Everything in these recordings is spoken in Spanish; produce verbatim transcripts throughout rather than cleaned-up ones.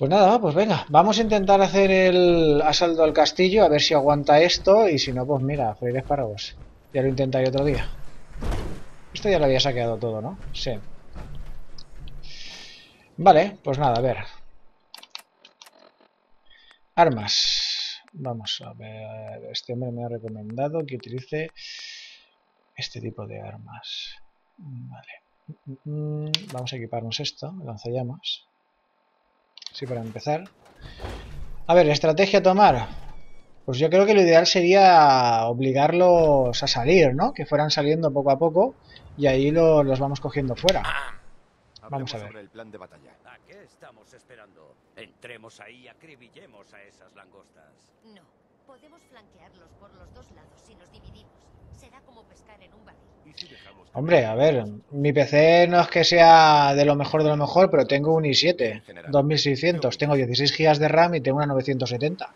Pues nada, pues venga, vamos a intentar hacer el asalto al castillo, a ver si aguanta esto, y si no, pues mira, freír espárragos. Ya lo intentaré otro día. Esto ya lo había saqueado todo, ¿no? Sí. Vale, pues nada, a ver. Armas. Vamos a ver. Este hombre me ha recomendado que utilice este tipo de armas. Vale. Vamos a equiparnos esto, lanzallamas. Sí, para empezar. A ver, estrategia a tomar. Pues yo creo que lo ideal sería obligarlos a salir, ¿no? Que fueran saliendo poco a poco y ahí lo, los vamos cogiendo fuera. Vamos a ver. Sobre el plan de batalla. ¿A qué estamos esperando? Entremos ahí y acribillemos a esas langostas. No, podemos flanquearlos por los dos lados si nos dividimos. Será como pescar en un barril. ¿Y si dejamos... Hombre, a ver, mi P C no es que sea de lo mejor de lo mejor, pero tengo un i siete dos mil seiscientos, tengo dieciséis gigas de RAM y tengo una novecientos setenta.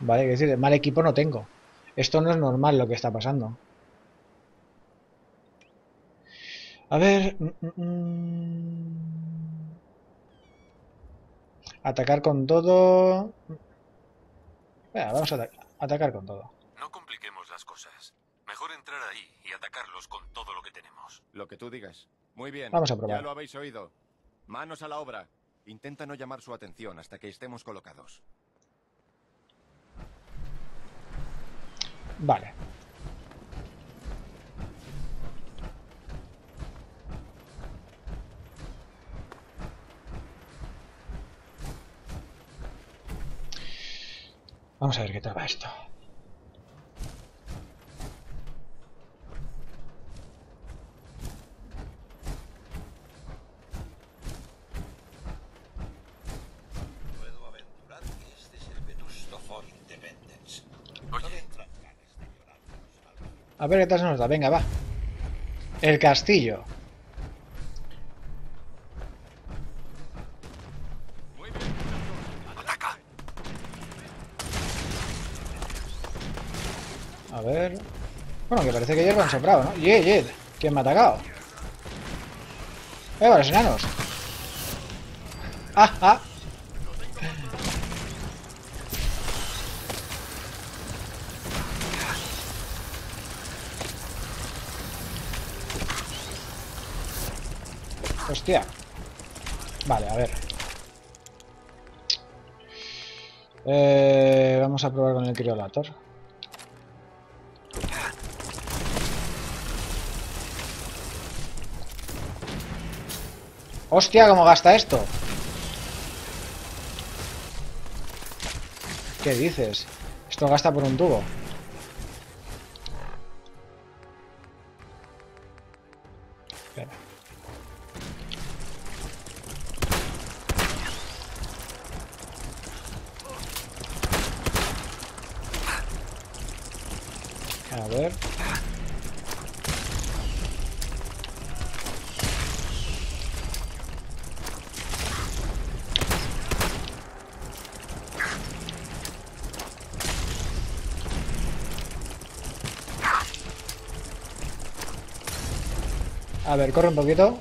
Vale, es decir, mal equipo no tengo. Esto no es normal lo que está pasando. A ver... Mm, mm, atacar con todo... Venga, vamos a at atacar con todo. No compliquemos las cosas. Mejor entrar ahí y atacarlos con todo lo que tenemos. Lo que tú digas. Muy bien. Vamos a probar. Ya lo habéis oído. Manos a la obra. Intenta no llamar su atención hasta que estemos colocados. Vale. Vamos a ver qué tal va esto. A ver qué tal se nos da, venga, va. El castillo. Ataca. A ver. Bueno, que parece que ellos lo han soprado, ¿no? Yeah, yeah. ¿Quién me ha atacado? ¡Eh, los enanos! ¡Ah, ah! Hostia. Vale, a ver. Eh, vamos a probar con el Cryolator. Hostia, ¿cómo gasta esto? ¿Qué dices? Esto gasta por un tubo. Espera. A ver. A ver, corre un poquito.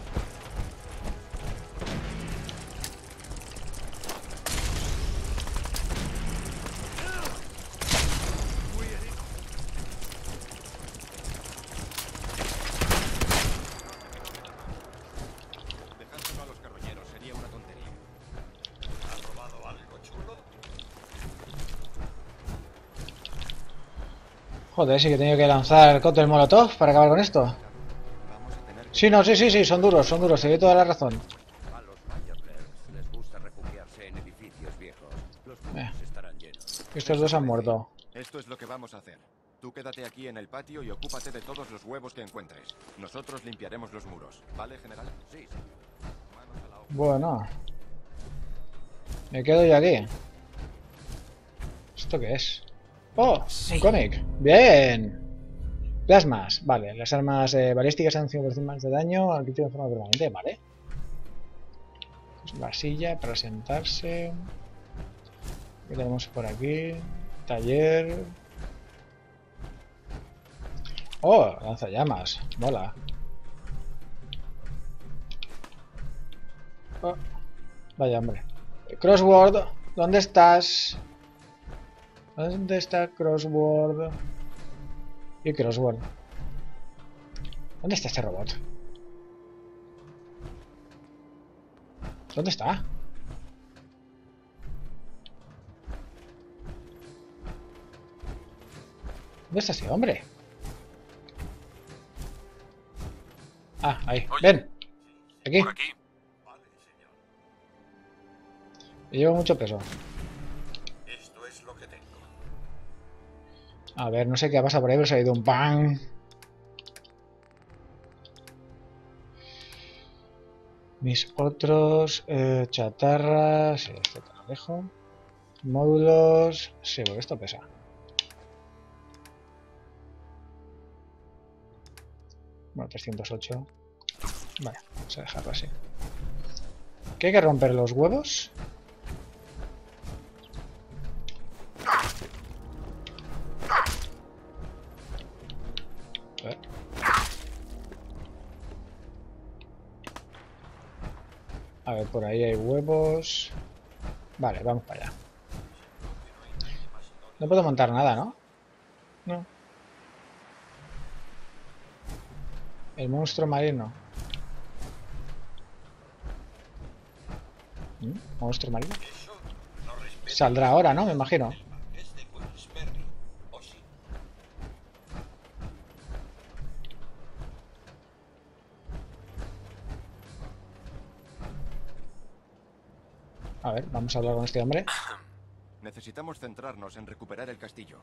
Joder, sí que he tenido que lanzar el cóctel Molotov para acabar con esto. Sí, no, sí, sí, sí, son duros, son duros, te doy toda la razón. Eh. Estos dos han muerto. Esto es lo que vamos a hacer. Tú quédate aquí en el patio y ocúpate de todos los huevos que encuentres. Nosotros limpiaremos los muros, ¿vale, general? Sí. Bueno. Me quedo yo aquí. ¿Esto qué es? Oh, sí. Un cómic. Bien. Plasmas. Vale, las armas eh, balísticas han cinco por ciento más de daño al crítico de forma permanente. Vale. Pues vasilla para sentarse. ¿Qué tenemos por aquí? Taller. Oh, lanzallamas. Mola. Oh. Vaya, hombre. Crossword, ¿dónde estás? ¿Dónde está Crossword? Y Crossword. ¿Dónde está este robot? ¿Dónde está? ¿Dónde está ese hombre? Ah, ahí. Oye, ven. Aquí. Por aquí. Y llevo mucho peso. Esto es lo que tengo. A ver, no sé qué ha pasado por ahí, pero se ha ido un pan. Mis otros eh, chatarras. Este te lo dejo. Módulos. Sí, porque esto pesa. Bueno, trescientos ocho. Vale, vamos a dejarlo así. ¿Qué hay que romper los huevos? A ver. A ver, por ahí hay huevos. Vale, vamos para allá. No puedo montar nada, ¿no? No. El monstruo marino. ¿Monstruo marino? Saldrá ahora, ¿no? Me imagino. A ver, vamos a hablar con este hombre. Necesitamos centrarnos en recuperar el castillo.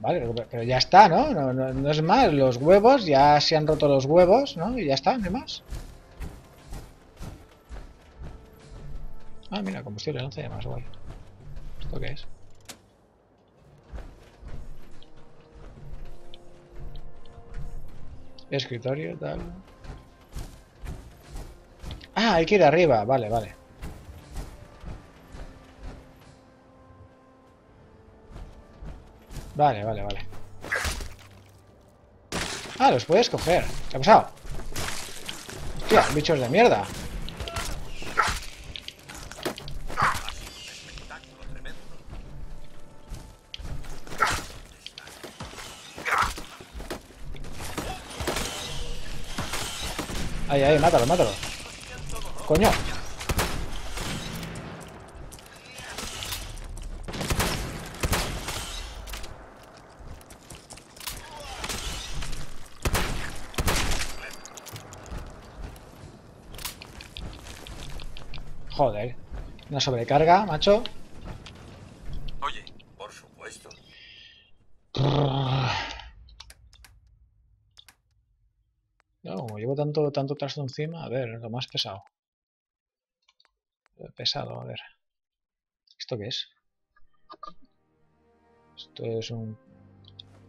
Vale, pero ya está, ¿no? No, no, no es más, los huevos, ya se han roto los huevos, ¿no? Y ya está, no hay más. Ah, mira, combustible, once de más, guay. ¿Esto qué es? Escritorio, tal. Ah, hay que ir arriba, vale, vale. Vale, vale, vale. Ah, los puedes coger. ¿Qué ha pasado? Hostia, bichos de mierda. Ahí, ahí, mátalo, mátalo. Coño. Joder, una sobrecarga, macho. Oye, por supuesto. No, como llevo tanto, tanto trasto encima, a ver, lo más pesado. Pesado, a ver. ¿Esto qué es? Esto es un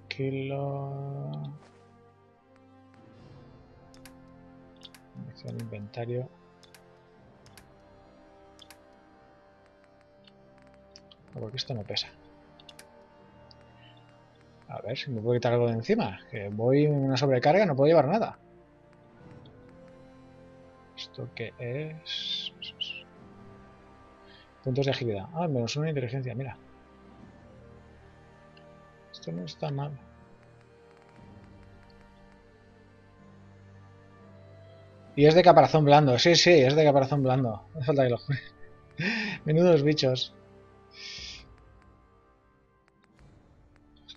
kilo. Acción inventario. Porque esto no pesa. A ver si me puedo quitar algo de encima. Que voy en una sobrecarga, no puedo llevar nada. ¿Esto qué es? Puntos de agilidad. Ah, menos una inteligencia, mira. Esto no está mal. Y es de caparazón blando. Sí, sí, es de caparazón blando. No hace falta que lo jure. Menudos bichos.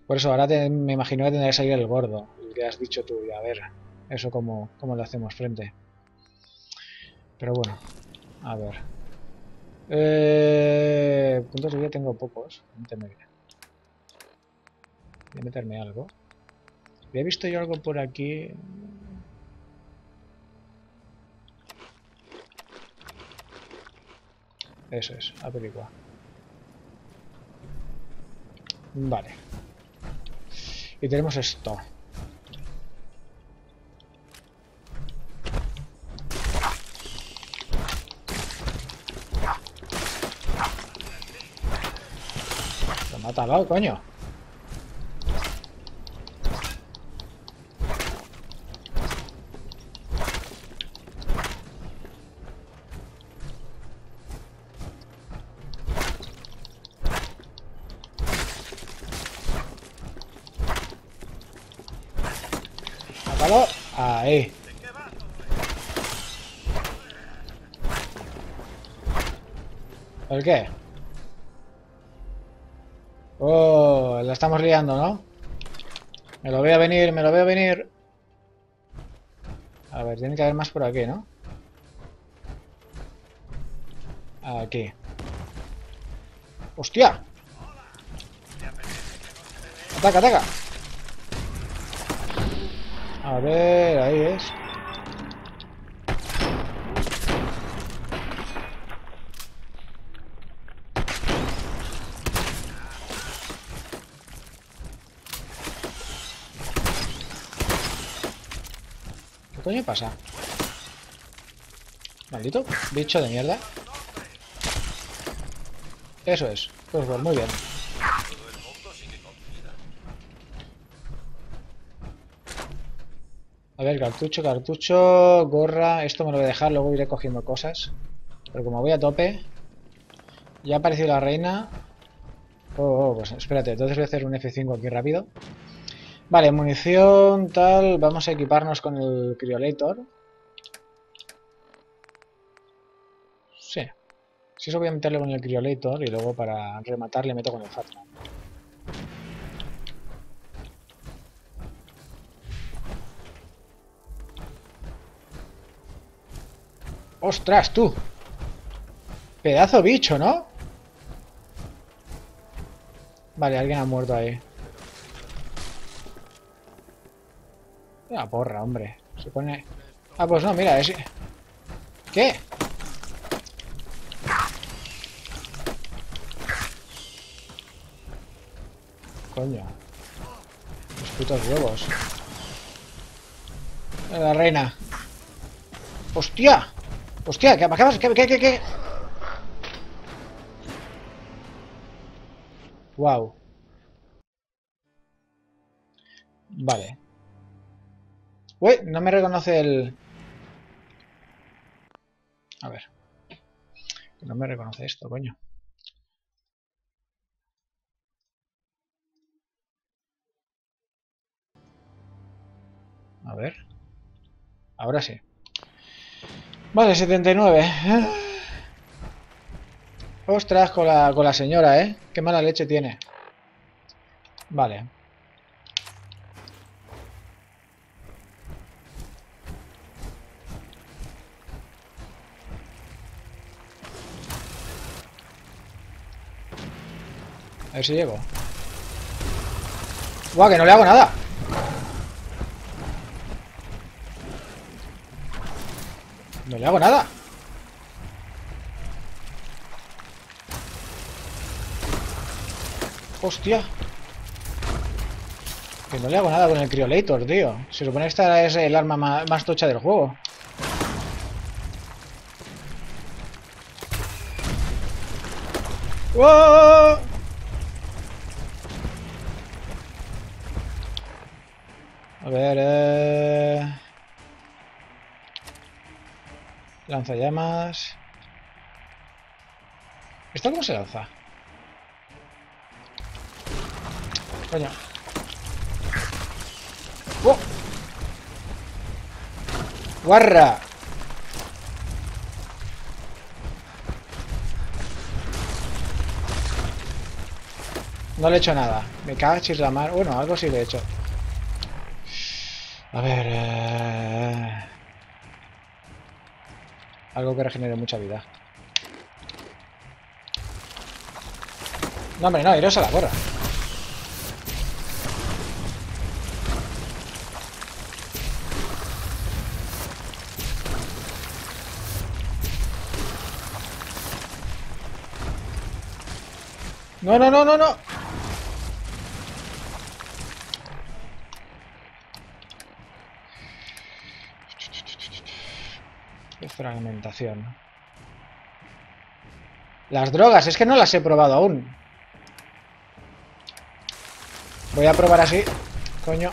Por eso ahora te, me imagino que tendrá que salir el gordo, el que has dicho tú, y a ver, eso cómo, cómo lo hacemos frente. Pero bueno, a ver. Eh, puntos de vida tengo pocos, voy a meterme algo. ¿He visto yo algo por aquí? Eso es, averigua. Vale. Y tenemos esto. Lo mata al lado, coño. ahí. ¿Por qué? Oh, la estamos liando, ¿no? Me lo veo venir, me lo veo venir. A ver, tiene que haber más por aquí, ¿no? Aquí. ¡Hostia! ¡Ataca, ataca! A ver, ahí es. ¿Qué coño pasa? Maldito bicho de mierda. Eso es, Crossword, muy bien. A ver, cartucho, cartucho, gorra, esto me lo voy a dejar, luego iré cogiendo cosas. Pero como voy a tope, ya ha aparecido la reina. Oh, oh, pues espérate, entonces voy a hacer un efe cinco aquí rápido. Vale, munición, tal, vamos a equiparnos con el Cryolator. Sí. Si eso voy a meterle con el Cryolator y luego para rematar le meto con el Fatman. ¡Ostras, tú! Pedazo bicho, ¿no? Vale, alguien ha muerto ahí. Una porra, hombre. Se pone... Ah, pues no, mira, es... ¿Qué? Coño. Los putos huevos. La reina. ¡Hostia! ¡Hostia! ¿Qué acabas? ¿Qué, qué, qué, qué? Wow. Vale. Uy, no me reconoce el... A ver. No me reconoce esto, coño. A ver. Ahora sí. Vale, setenta y nueve. Ostras, con la, con la señora, ¿eh? Qué mala leche tiene. Vale. A ver si llego. ¡Guau, que no le hago nada! No le hago nada. Hostia. Que no le hago nada con el Cryolator, tío. Se supone que esta es el arma más tocha del juego. ¡Wow! A ver, eh... lanzallamas. ¿Esto cómo se lanza? Coño. ¡Oh! ¡Guarra! No le he hecho nada. Me cachis la mar. Bueno, algo sí le he hecho. A ver... Eh... algo que regenere mucha vida. No, hombre, no, iros a la gorra. No, no, no, no, no. Fragmentación. Las drogas, es que no las he probado aún. Voy a probar así. Coño.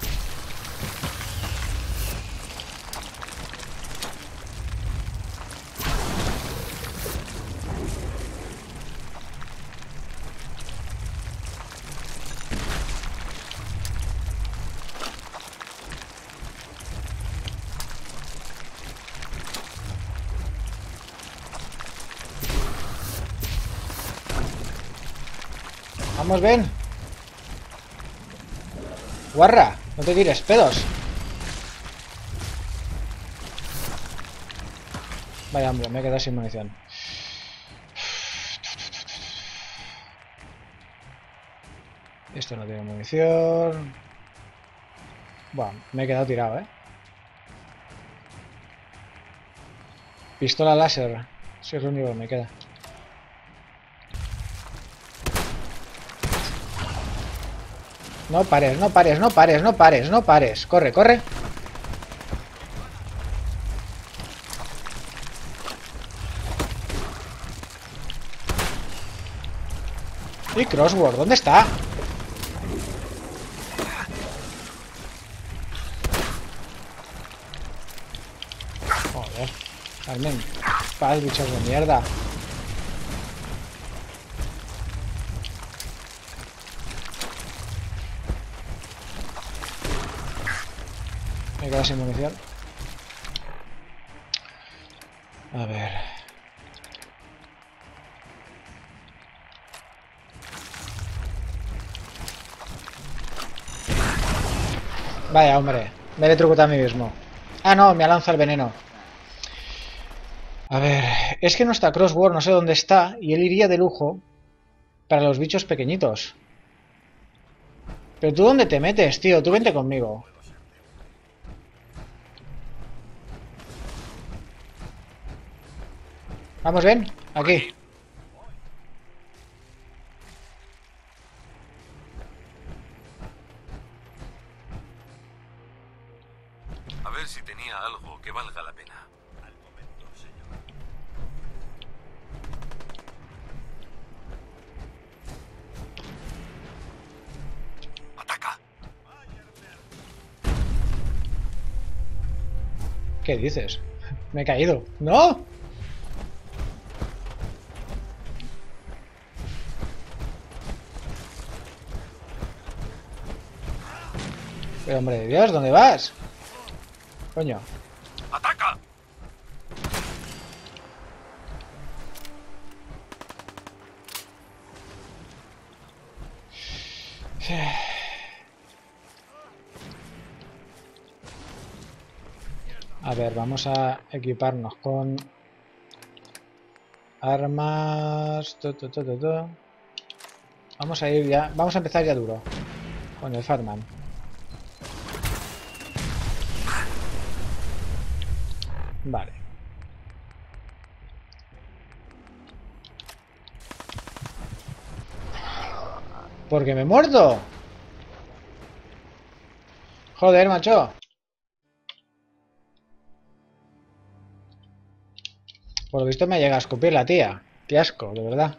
Vamos, ven. Guarra, no te tires pedos. Vaya, hombre, me he quedado sin munición. Esto no tiene munición. Bueno, me he quedado tirado, ¿eh? Pistola láser. Si es lo único que me queda. No pares, no pares, no pares, no pares, no pares. Corre, corre. Y Crossword, ¿dónde está? Joder, Carmen. Paz, bichos de mierda. Me he quedado sin munición. A ver. Vaya, hombre. Me he trucado a mí mismo. Ah, no, me ha lanzado el veneno. A ver. Es que no está Crossword, no sé dónde está. Y él iría de lujo para los bichos pequeñitos. Pero tú, ¿dónde te metes, tío? Tú vente conmigo. Vamos, ven, aquí. A ver si tenía algo que valga la pena. Al momento, señor. Ataca. ¿Qué dices? Me he caído. ¡No! Pero, hombre de Dios, ¿dónde vas? Coño. ¡Ataca! A ver, vamos a equiparnos con armas. Tu, tu, tu, tu, tu. Vamos a ir ya. Vamos a empezar ya duro. Con el Fatman. Vale. Porque me he muerto. Joder, macho. Por lo visto me llega a escupir la tía. Qué asco, de verdad.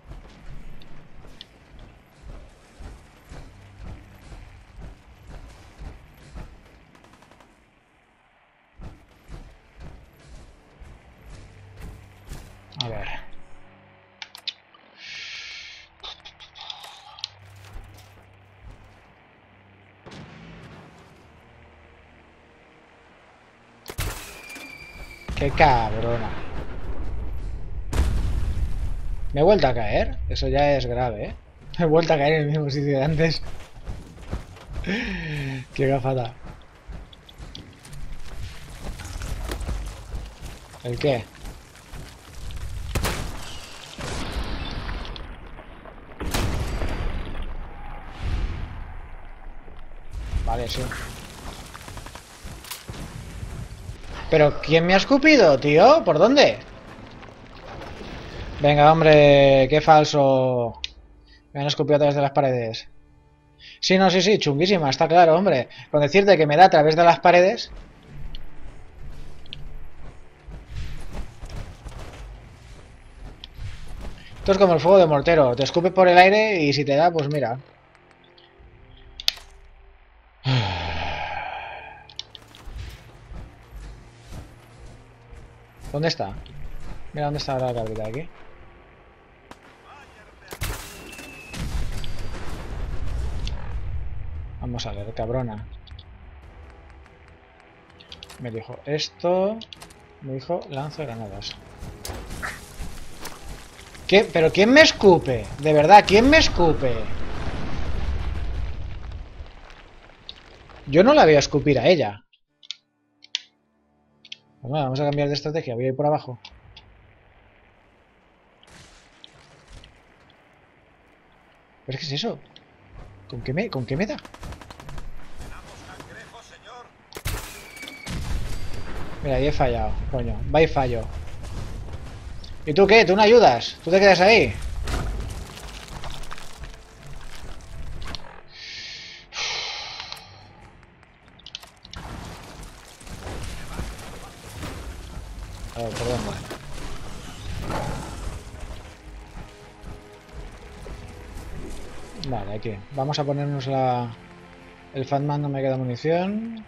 ¡Qué cabrona! ¿Me he vuelto a caer? Eso ya es grave, ¿eh? Me he vuelto a caer en el mismo sitio de antes. ¡Qué gafada! ¿El qué? Vale, sí. ¿Pero quién me ha escupido, tío? ¿Por dónde? Venga, hombre, qué falso. Me han escupido a través de las paredes. Sí, no, sí, sí, chunguísima, está claro, hombre. Con decirte que me da a través de las paredes. Esto es como el fuego de mortero. Te escupe por el aire y si te da, pues mira. ¿Dónde está? Mira dónde está ahora la cabrita, aquí. Vamos a ver, cabrona. Me dijo esto. Me dijo lanzagranadas. ¿Qué? ¿Pero quién me escupe? De verdad, ¿quién me escupe? Yo no la voy a escupir a ella. Pues nada, vamos a cambiar de estrategia. Voy a ir por abajo. ¿Pero qué es eso? ¿Con qué me, con qué me da? Mira, ahí he fallado, coño. Va y fallo. ¿Y tú qué? ¿Tú no ayudas? ¿Tú te quedas ahí? Oh, perdón. Vale, aquí. Vamos a ponernos la... El Fatman, no me queda munición.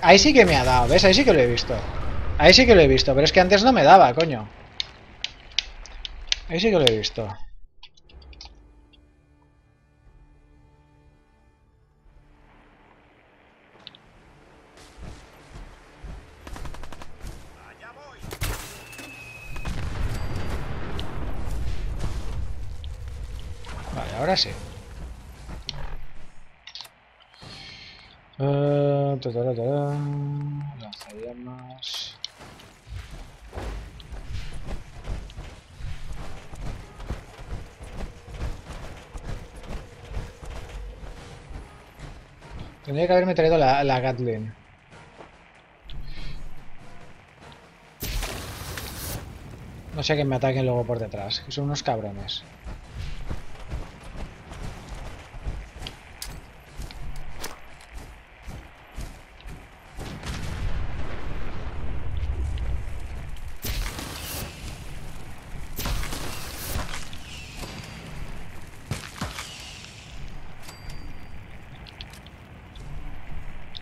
Ahí sí que me ha dado, ¿ves? Ahí sí que lo he visto. Ahí sí que lo he visto, pero es que antes no me daba, coño. Ahí sí que lo he visto. Vale, ahora sí. Uh, Lanzallamas. Tendría que haberme traído la, la Gatlin. No sé que me ataquen luego por detrás, que son unos cabrones.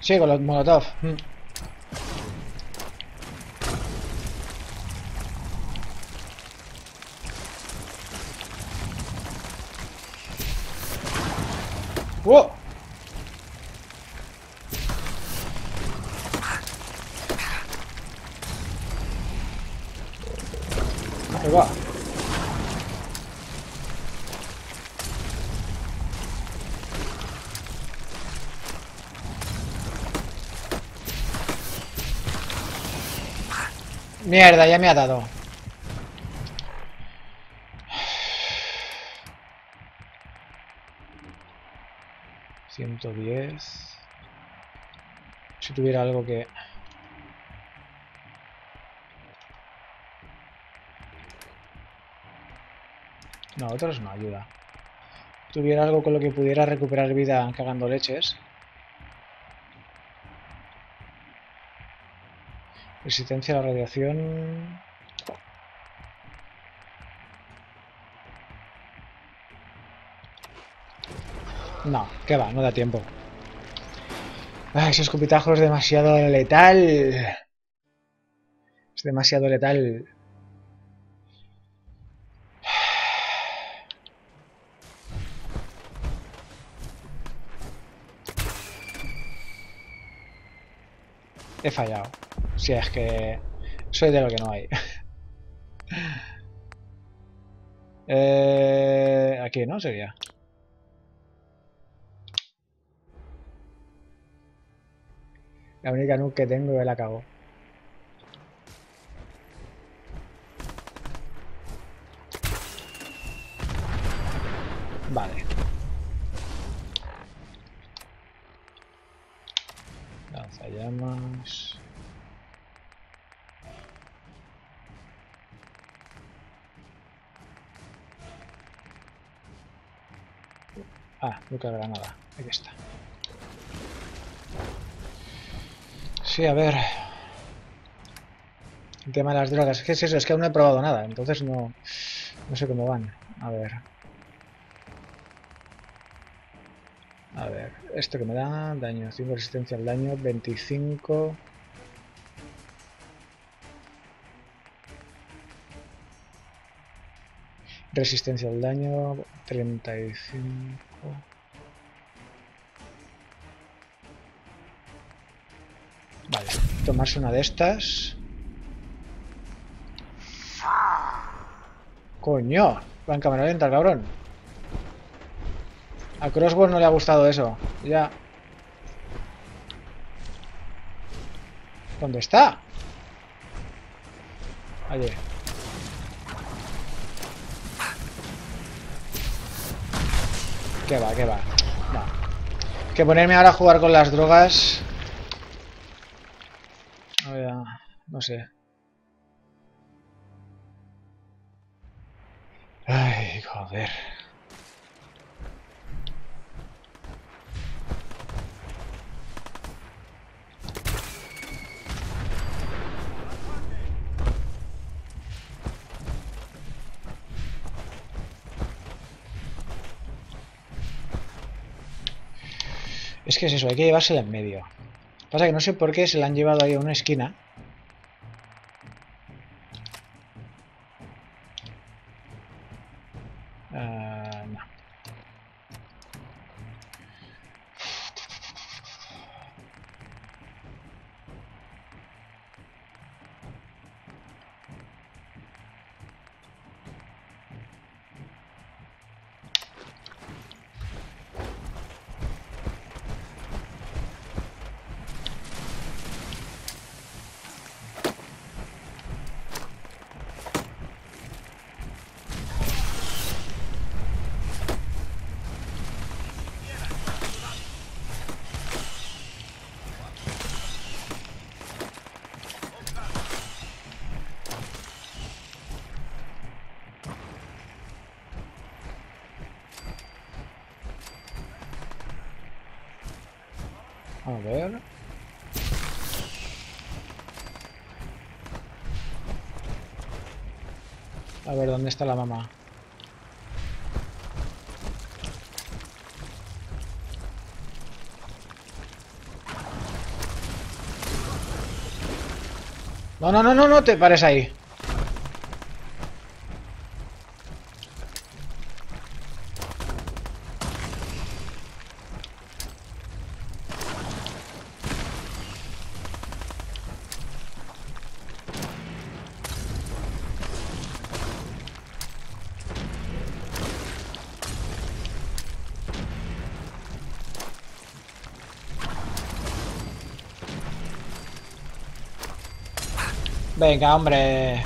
Sí, con los Molotov. Mm. ¡Wow! Ahí va. Mierda, ya me ha dado. ciento diez. Si tuviera algo que... No, otros no, ayuda. Si tuviera algo con lo que pudiera recuperar vida cagando leches. Resistencia a la radiación. No, que va, no da tiempo. Ay, ese escupitajo es demasiado letal. Es demasiado letal. He fallado. Si es que soy de lo que no hay. eh, aquí, ¿no? Sería. La única nuke que tengo y la cago. Vale. Lanzallamas. Ah, nunca habrá nada. Aquí está. Sí, a ver. El tema de las drogas. Es que es eso, es que aún no he probado nada. Entonces no, no sé cómo van. A ver. A ver. Esto que me da. Daño. cinco resistencia al daño. veinticinco. Resistencia al daño. treinta y cinco. Vale, tomarse una de estas. Coño, va en cámara lenta, cabrón. A Crossword no le ha gustado eso. Ya. ¿Dónde está? Allí. ¿Qué va? ¿Qué va? No. Que ponerme ahora a jugar con las drogas... No sé. Ay, joder. Es que es eso, hay que llevársela en medio. Pasa que no sé por qué se la han llevado ahí a una esquina. A ver... A ver, ¿dónde está la mamá? No, no, no, no, no te pares ahí. Venga, hombre.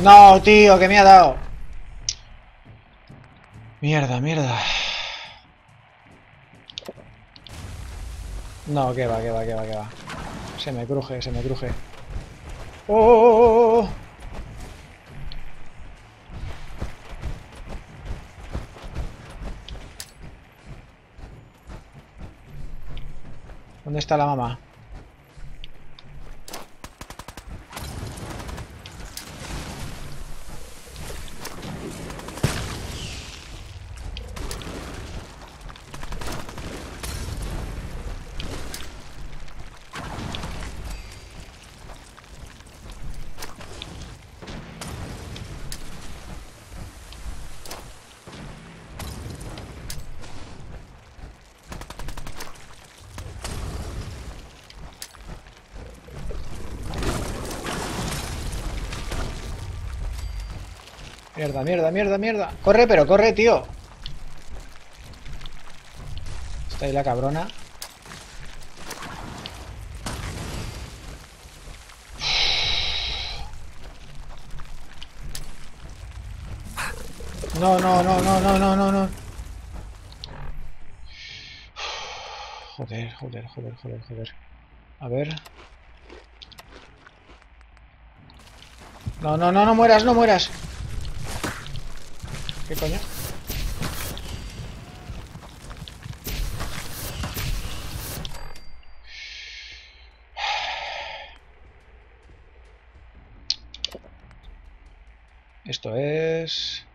No, tío, que me ha dado. Mierda, mierda. No, que va, que va, que va, que va. Se me cruje, se me cruje. ¡Oh, oh, oh, oh! ¿Dónde está la mamá? Mierda, mierda, mierda, mierda. Corre, pero corre, tío. Está ahí la cabrona. No, no, no, no, no, no, no, no. Joder, joder, joder, joder, joder. A ver. No, no, no, no mueras, no mueras. ¿Qué coño? Esto es...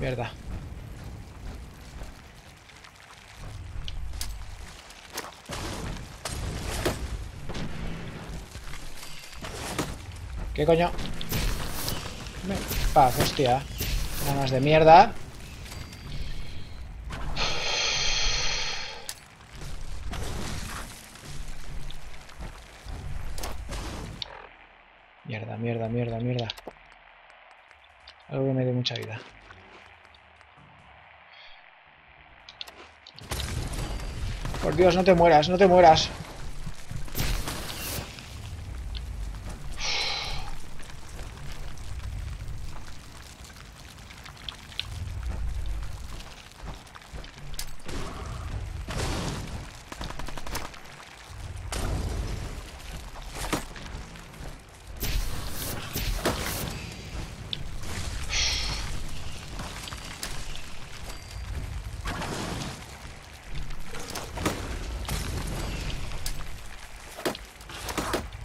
Mierda. ¿Qué coño? Paz, hostia. Nada más de mierda. Mierda, mierda, mierda, mierda. Algo que me dé mucha vida. Por Dios, no te mueras, no te mueras.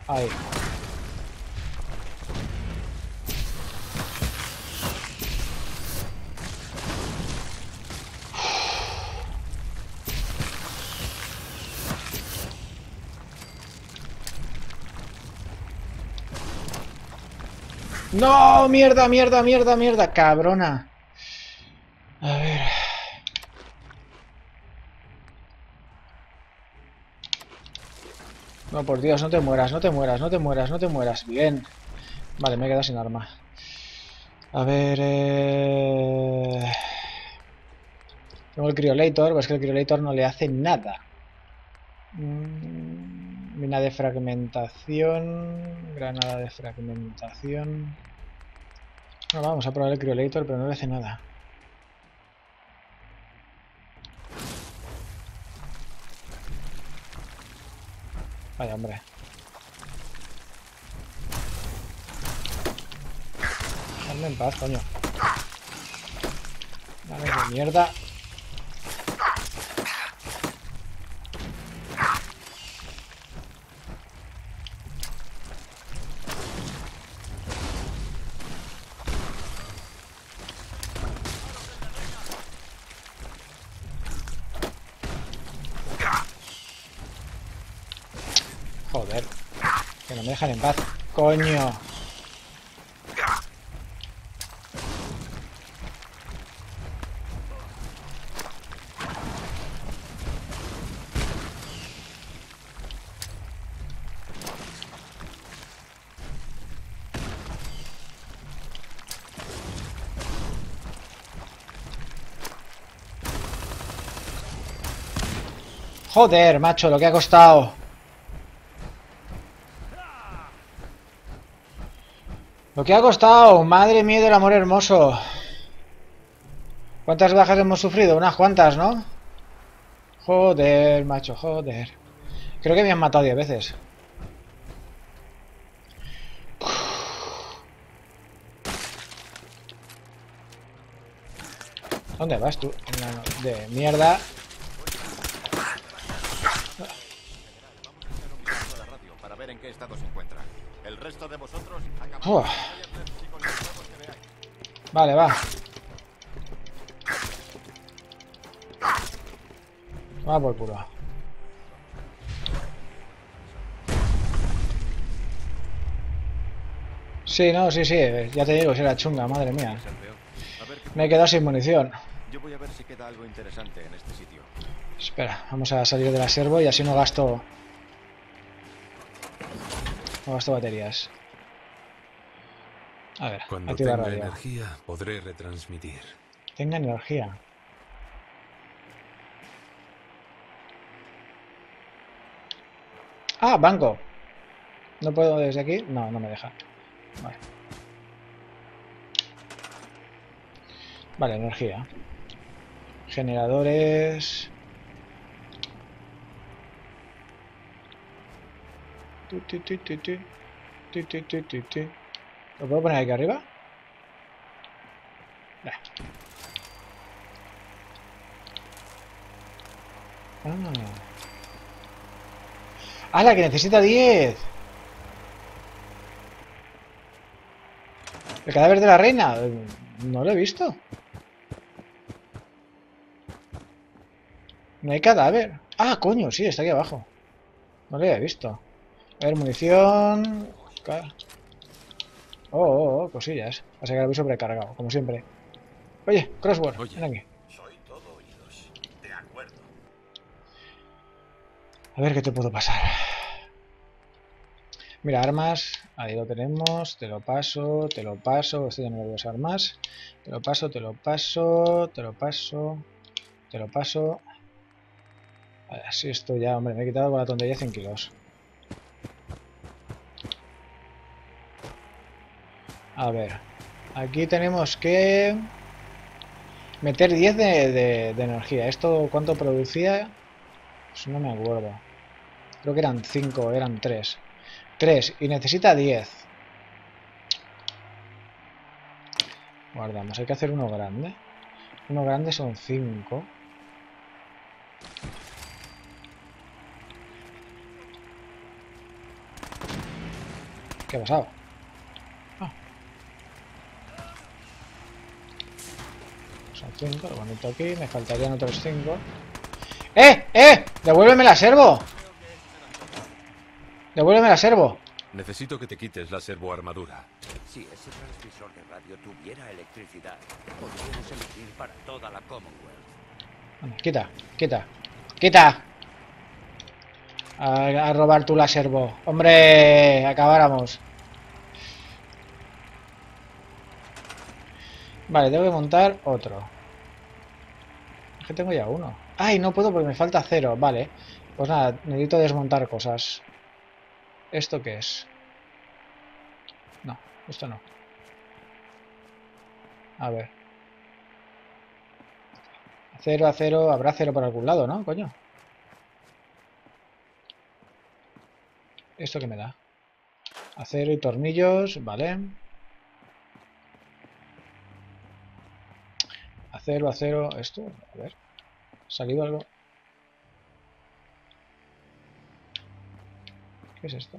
Ahí. No, mierda, mierda, mierda, mierda, cabrona. A ver. No, por Dios, no te mueras, no te mueras, no te mueras, no te mueras. Bien. Vale, me he quedado sin arma. A ver... Eh... Tengo el Cryolator, pero es que el Cryolator no le hace nada. Mina de fragmentación... Granada de fragmentación... Bueno, vamos a probar el Cryolator, pero no le hace nada. Vaya, hombre. Dame en paz, coño. Dame de mierda. Joder, que no me dejan en paz, coño. Joder, macho, lo que ha costado. Lo que ha costado, madre mía del amor hermoso. ¿Cuántas bajas hemos sufrido? Unas cuantas, ¿no? Joder, macho, joder. Creo que me han matado diez veces. ¿Dónde vas tú? De mierda. El resto de vosotros acabamos. Vale, va. Va por culo. Sí, no, sí, sí. Ya te digo, si era chunga, madre mía. Me he quedado sin munición. Yo voy a ver si queda algo interesante en este sitio. Espera, vamos a salir del acervo y así no gasto. No gasto baterías. A ver, cuando tenga radio. Energía podré retransmitir. Tenga energía. Ah, banco. ¿No puedo desde aquí? No, no me deja. Vale. Vale, energía. Generadores. ¿Lo puedo poner aquí arriba? Nah. Ah. ¡Hala, que necesita diez! ¿El cadáver de la reina? No lo he visto. No hay cadáver. Ah, coño, sí, está aquí abajo. No lo había visto. A ver, munición... Oh, oh, oh, cosillas. Así que ahora voy sobrecargado, como siempre. Oye, Crossword, Oye. ven aquí. Soy todo oídos. De acuerdo. A ver qué te puedo pasar. Mira, armas, ahí lo tenemos, te lo paso, te lo paso, esto ya no lo voy a usar más, te lo paso, te lo paso, te lo paso, te lo paso, así esto ya, hombre, me he quitado con la tontería cien kilos. A ver, aquí tenemos que meter diez de, de, de energía, esto cuánto producía, pues no me acuerdo, creo que eran cinco, eran tres. tres y necesita diez. Guardamos, hay que hacer uno grande. Uno grande son cinco. ¿Qué ha pasado? Ah. Son cinco, lo bonito aquí. Me faltarían otros cinco. ¡Eh! ¡Eh! ¡Devuélveme la servo! Devuélveme la servo. Necesito que te quites la servo armadura. Si ese transmisor de radio tuviera electricidad, podríamos emitir para toda la Commonwealth. Quita, quita, quita. A, a robar tú la servo. Hombre, acabáramos. Vale, tengo que montar otro. Es que tengo ya uno. Ay, no puedo porque me falta cero. Vale. Pues nada, necesito desmontar cosas. ¿Esto qué es? No, esto no. A ver. Cero a cero, habrá cero por algún lado, ¿no? Coño. ¿Esto qué me da? Acero y tornillos, vale. Acero, acero, esto, a ver. ¿Ha salido algo? ¿Qué es esto?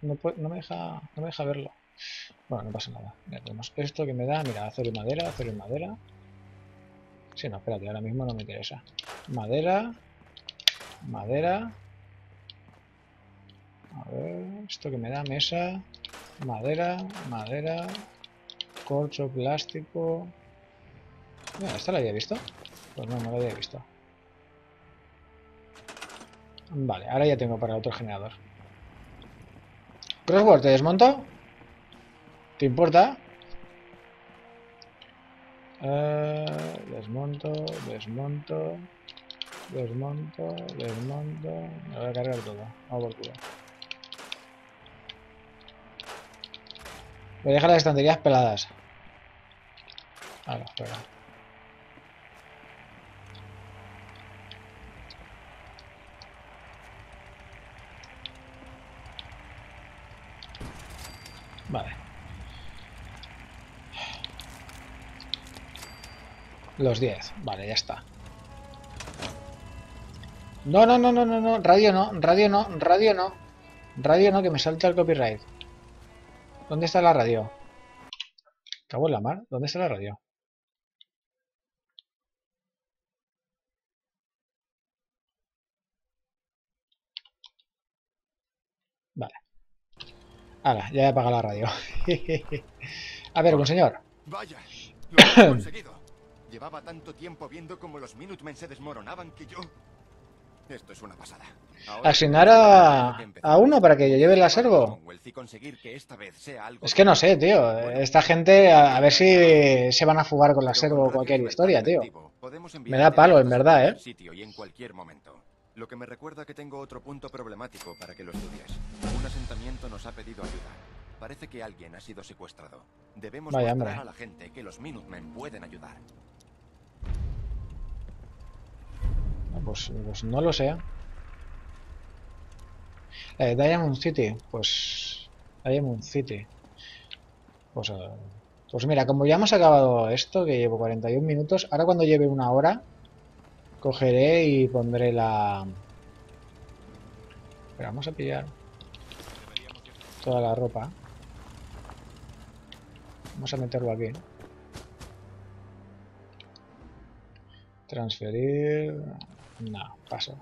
No, puede, no, me deja, no me deja verlo. Bueno, no pasa nada. Mira, tenemos esto que me da. Mira, acero y madera, acero y madera. Sí, no, espérate, ahora mismo no me interesa. Madera. Madera. A ver, esto que me da mesa. Madera, madera. Corcho, plástico. Mira, ¿esta la había visto? Pues no, no la había visto. Vale, ahora ya tengo para otro generador. Crossword, ¿te desmonto? ¿Te importa? Eh, desmonto, desmonto, desmonto, desmonto. Me voy a cargar todo. A por culo. Voy a dejar las estanterías peladas. Ahora, espera. Vale. Los diez. Vale, ya está. No, no, no, no, no, no. Radio no, radio no, radio no. Radio no, que me salta el copyright. ¿Dónde está la radio? Cago en la mar. ¿Dónde está la radio? Vale. Ahora, ya he apagado la radio. A ver, monseñor. Vaya, lo he conseguido. Llevaba tanto tiempo viendo cómo los Minutemen se desmoronaban que yo... Esto es una pasada. Ahora asignar a... a uno para que yo lleve el acervo. Es que no sé, tío. Esta gente, a, a ver si se van a fugar con el acervo o cualquier historia, tío. Me da palo, en verdad, ¿eh? Lo que me recuerda que tengo otro punto problemático para que lo estudies. Un asentamiento nos ha pedido ayuda. Parece que alguien ha sido secuestrado. Debemos Vaya, mostrar hombre. a la gente que los Minutemen pueden ayudar. Pues, pues no lo sé. Eh, Diamond City. Pues... Diamond City. Pues, eh, pues mira, como ya hemos acabado esto, que llevo cuarenta y un minutos, ahora cuando lleve una hora... Cogeré y pondré la... Pero vamos a pillar toda la ropa. Vamos a meterlo aquí. Transferir... No, paso.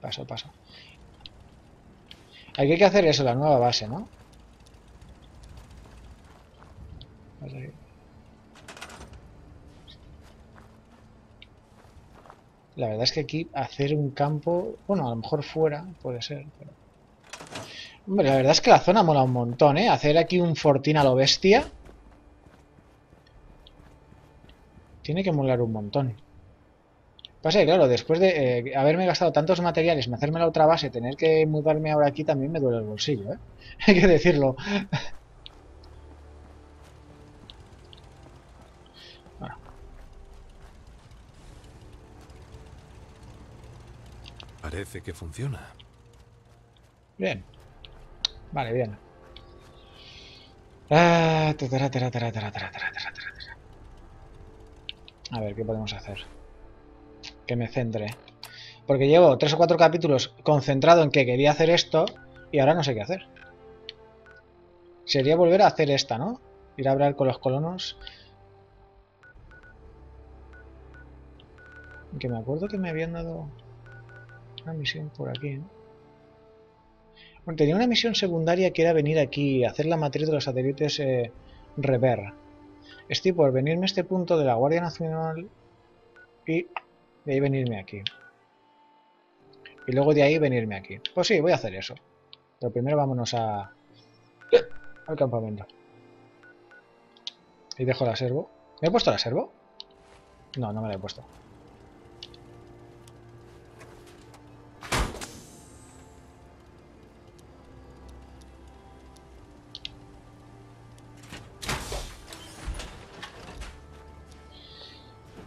Paso, paso. Aquí hay que hacer eso, la nueva base, ¿no? I was like, la verdad es que aquí hacer un campo, bueno, a lo mejor fuera puede ser, pero... Hombre, la verdad es que la zona mola un montón, ¿eh? Hacer aquí un fortín a lo bestia tiene que molar un montón. Pasa que, claro, después de eh, haberme gastado tantos materiales en hacerme la otra base, tener que mudarme ahora aquí también me duele el bolsillo, ¿eh? Hay que decirlo. Bueno. Parece que funciona. Bien. Vale, bien. Ah, tatara, tatara, tatara, tatara, tatara, tatara. A ver, ¿qué podemos hacer? Que me centre. Porque llevo tres o cuatro capítulos concentrado en que quería hacer esto y ahora no sé qué hacer. Sería volver a hacer esta, ¿no? Ir a hablar con los colonos. Que me acuerdo que me habían dado una misión por aquí, ¿eh? Bueno, tenía una misión secundaria que era venir aquí, hacer la matriz de los satélites eh, rever. Estoy por venirme a este punto de la Guardia Nacional y de ahí venirme aquí. Y luego de ahí venirme aquí. Pues sí, voy a hacer eso. Pero primero vámonos a... al campamento. Y dejo la servo. ¿Me he puesto la servo? No, no me la he puesto.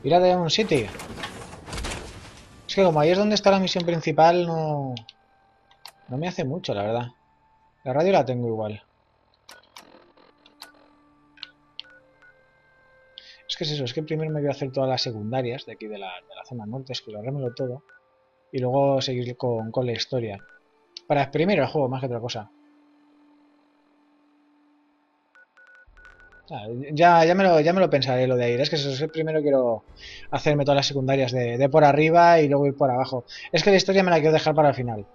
Ir a Diamond City. Es que como ahí es donde está la misión principal, no... No me hace mucho, la verdad. La radio la tengo igual. Es que es eso, es que primero me voy a hacer todas las secundarias de aquí de la, de la zona norte, explorármelo todo. Y luego seguir con, con la historia. Para exprimir el juego, más que otra cosa. Ya, ya, me lo, ya me lo pensaré lo de ir. Es que eso es el primero, quiero hacerme todas las secundarias de, de por arriba y luego ir por abajo. Es que la historia me la quiero dejar para el final.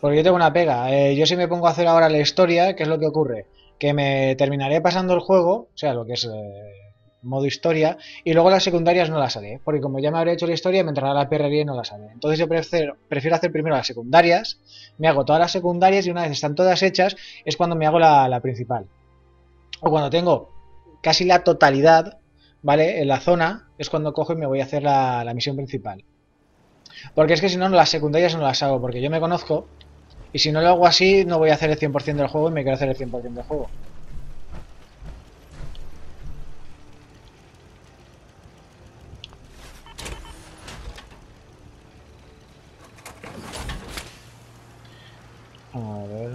Porque yo tengo una pega. Eh, yo si me pongo a hacer ahora la historia, ¿qué es lo que ocurre? Que me terminaré pasando el juego, o sea, lo que es eh, modo historia, y luego las secundarias no las haré. Porque como ya me habré hecho la historia, me entrará la perrería y no las haré. Entonces yo prefiero, prefiero hacer primero las secundarias, me hago todas las secundarias y una vez están todas hechas es cuando me hago la, la principal. O cuando tengo casi la totalidad, ¿vale? En la zona es cuando cojo y me voy a hacer la, la misión principal. Porque es que si no, las secundarias no las hago, porque yo me conozco y si no lo hago así no voy a hacer el cien por cien del juego y me quiero hacer el cien por cien del juego. A ver...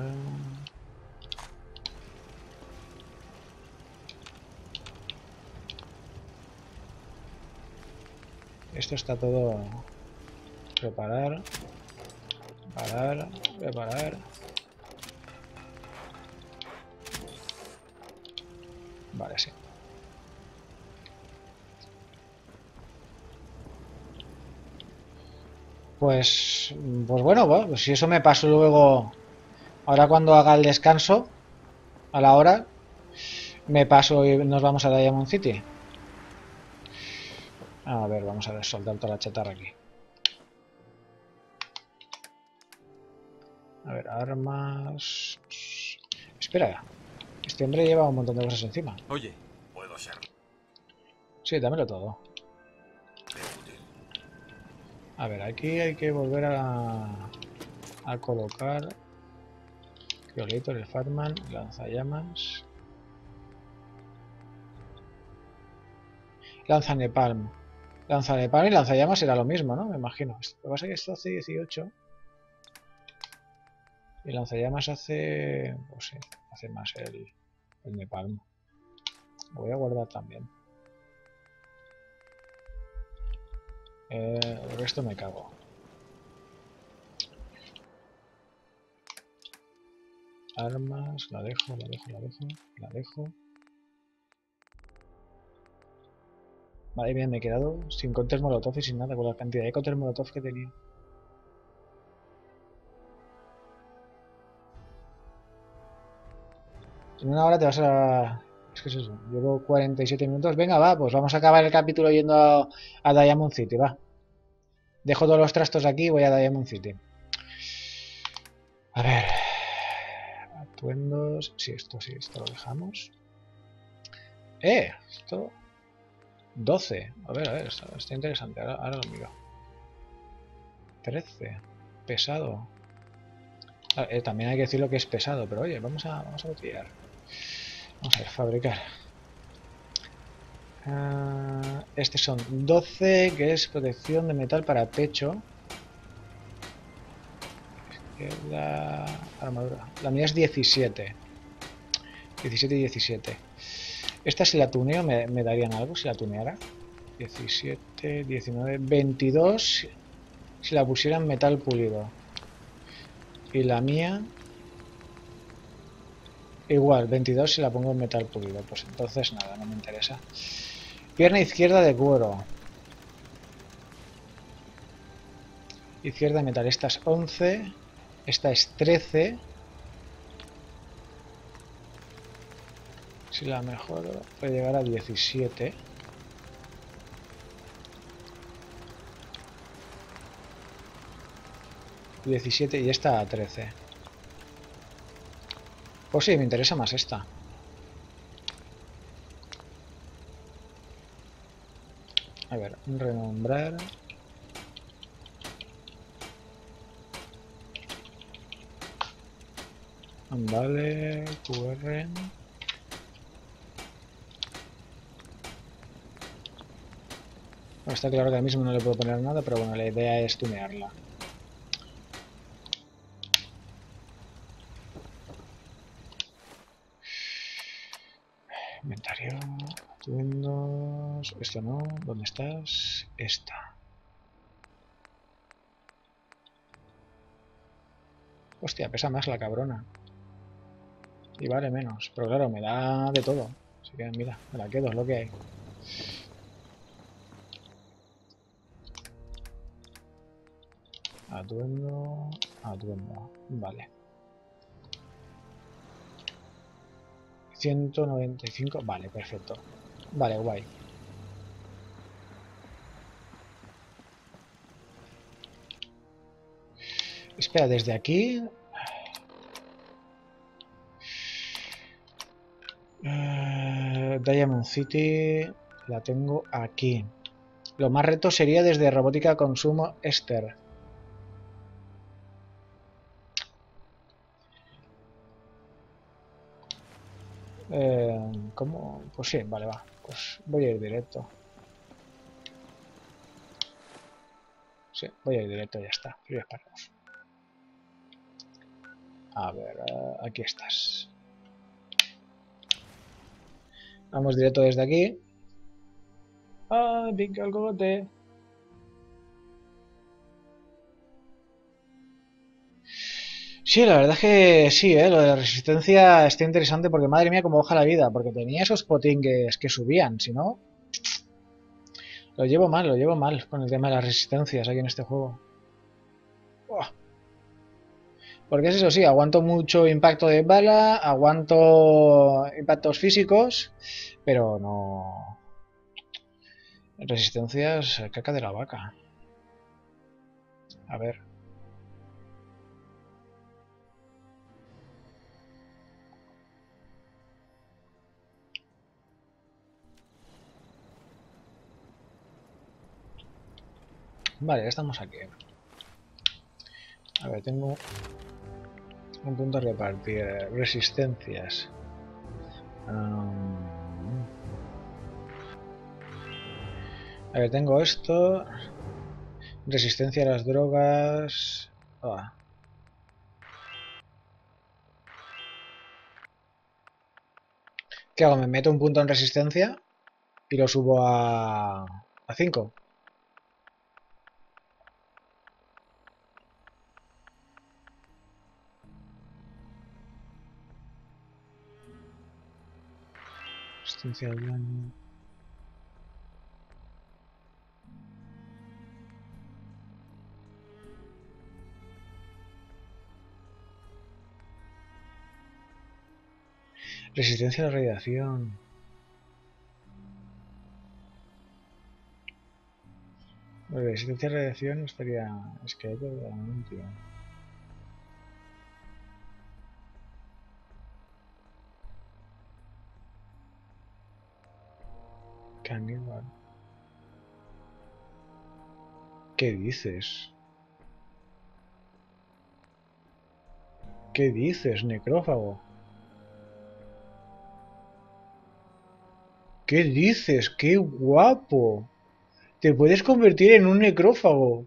Esto está todo... Preparar... Preparar... Preparar... Vale, sí. Pues... Pues bueno, pues si eso me paso luego... Ahora cuando haga el descanso, a la hora, me paso y nos vamos a Diamond City. A ver, vamos a soltar toda la chatarra aquí. A ver, armas... Espera, este hombre lleva un montón de cosas encima. Oye, puedo ser. Sí, dámelo todo. A ver, aquí hay que volver a... a colocar... Cryolator, el Fatman, lanzallamas. Lanza Nepalm. Lanza Nepalm y lanzallamas era lo mismo, ¿no? Me imagino. Lo que pasa es que esto hace dieciocho. Y lanzallamas hace... Pues sí, hace más el, el Nepalm. Lo voy a guardar también. Eh, el resto me cago. Armas, la dejo, la dejo, la dejo, la dejo. Vale, bien, me he quedado sin cócteles molotov y sin nada, con la cantidad de cócteles molotov que tenía. En una hora te vas a... Es que es eso. Llevo cuarenta y siete minutos. Venga, va, pues vamos a acabar el capítulo yendo a, a Diamond City, va. Dejo todos los trastos aquí y voy a Diamond City. A ver... Atuendos... Sí, esto sí, esto lo dejamos. ¡Eh! Esto... doce. A ver, a ver, esto está interesante. Ahora, ahora lo miro. trece. Pesado. Ah, eh, también hay que decir lo que es pesado, pero oye, vamos a, vamos a tirar. Vamos a ver, fabricar. Uh, este son doce, que es protección de metal para techo. Izquierda, armadura. La mía es diecisiete. diecisiete y diecisiete. Esta si la tuneo me, me darían algo, si la tuneara. diecisiete, diecinueve, veintidós. Si la pusieran metal pulido. Y la mía... Igual, veintidós si la pongo en metal pulido. Pues entonces nada, no me interesa. Pierna izquierda de cuero. Izquierda de metal. Esta es once. Esta es trece. Si la mejoro, puede llegar a diecisiete. diecisiete y esta a trece. Pues sí, me interesa más esta. A ver, renombrar. Vale, Q R. Bueno, está claro que ahora mismo no le puedo poner nada, pero bueno, la idea es tunearla. Inventario, atuendos, esto no, ¿dónde estás? Esta. Hostia, pesa más la cabrona. Y vale menos, pero claro, me da de todo. Así que mira, me la quedo, es lo que hay. Atuendo, atuendo, vale. ciento noventa y cinco, vale, perfecto. Vale, guay. Espera, desde aquí... Uh, Diamond City... La tengo aquí. Lo más reto sería desde robótica consumo Esther. Eh, ¿Cómo? Pues sí, vale, va. Pues voy a ir directo. Sí, voy a ir directo, ya está. Fríos paramos. A ver, aquí estás. Vamos directo desde aquí. ¡Ah, pica el cogote! Sí, la verdad es que sí, ¿eh? Lo de la resistencia está interesante porque, madre mía, como baja la vida, porque tenía esos potingues que subían, si no... Lo llevo mal, lo llevo mal con el tema de las resistencias aquí en este juego. Uah. Porque es eso, sí, aguanto mucho impacto de bala, aguanto impactos físicos, pero no... Resistencias, caca de la vaca. A ver... Vale, ya estamos aquí. A ver, tengo un punto a repartir. Resistencias. Um... A ver, tengo esto. Resistencia a las drogas. Oh. ¿Qué hago? ¿Me meto un punto en resistencia? Y lo subo a... a cinco. Resistencia a la radiación. Bueno, resistencia a la radiación estaría... esqueleto de anuncio. Caníbal. ¿Qué dices? ¿Qué dices, necrófago? ¿Qué dices? ¡Qué guapo! Te puedes convertir en un necrófago.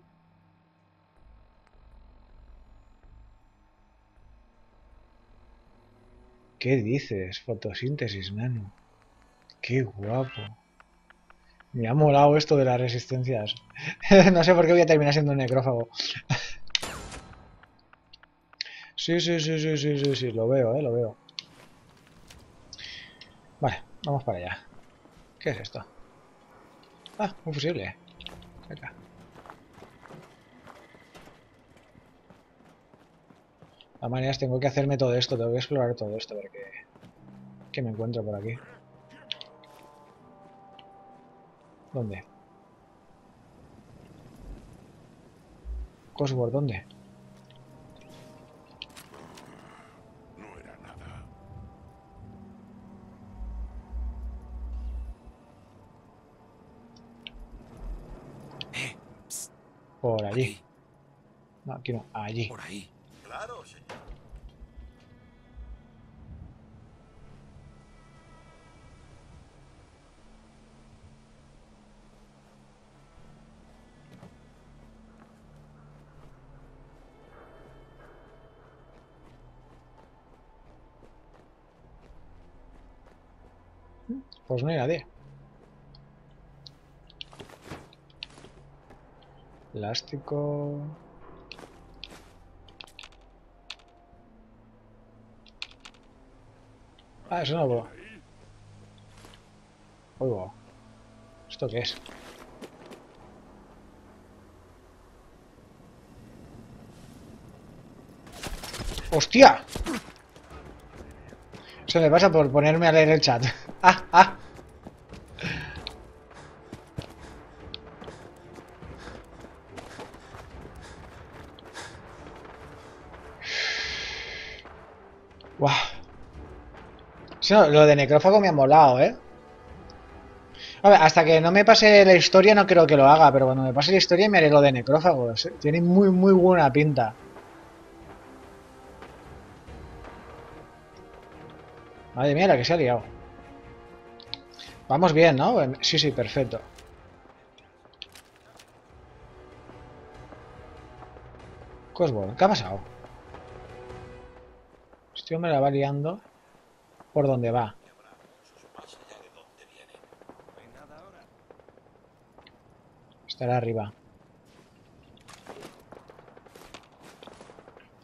¿Qué dices? Fotosíntesis, nano. ¡Qué guapo! Me ha molado esto de las resistencias. No sé por qué voy a terminar siendo un necrófago. Sí, sí, sí, sí, sí, sí, sí, lo veo, eh, lo veo. Vale, vamos para allá. ¿Qué es esto? Ah, un fusible. Acá. De todas maneras, tengo que hacerme todo esto, tengo que explorar todo esto, a ver qué, qué me encuentro por aquí. ¿Dónde? Crossword, ¿dónde? Por allí. Aquí. No, aquí no, allí. Por ahí. Claro, señor. Pues no hay nadie. Plástico. Ah, eso no puedo. Oigo. ¿Esto qué es? ¡Hostia! Se me pasa por ponerme a leer el chat. ¡Ah, ah! Wow. No, lo de necrófago me ha molado, ¿eh? A ver, hasta que no me pase la historia no creo que lo haga, pero cuando me pase la historia me haré lo de necrófago. ¿Eh? Tiene muy, muy buena pinta. Madre mía, la que se ha liado. Vamos bien, ¿no? Sí, sí, perfecto. Crossword, ¿qué ha pasado? Este hombre la va liando por donde va. Estará arriba.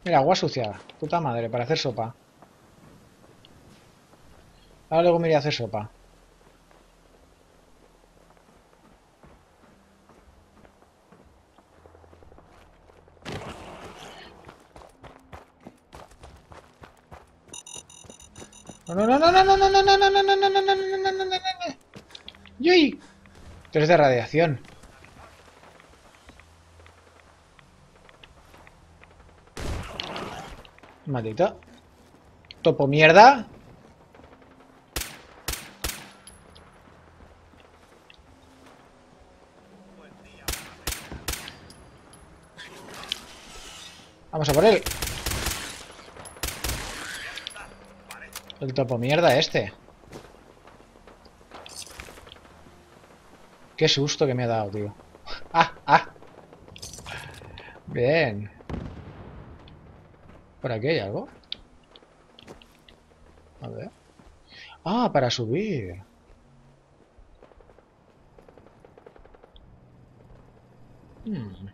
Mira, agua suciada. Puta madre, para hacer sopa. Ahora luego me iré a hacer sopa. No, no, no, no, no, no, no, no, no, no, no, no, no, no, no, no, no, no, ¡Yay! Tres de radiación. Maldito. Topo mierda. Vamos a por él. El topo mierda este. Qué susto que me ha dado, tío. ¡Ah, ah! Bien. ¿Por aquí hay algo? A ver. Ah, para subir. Hmm.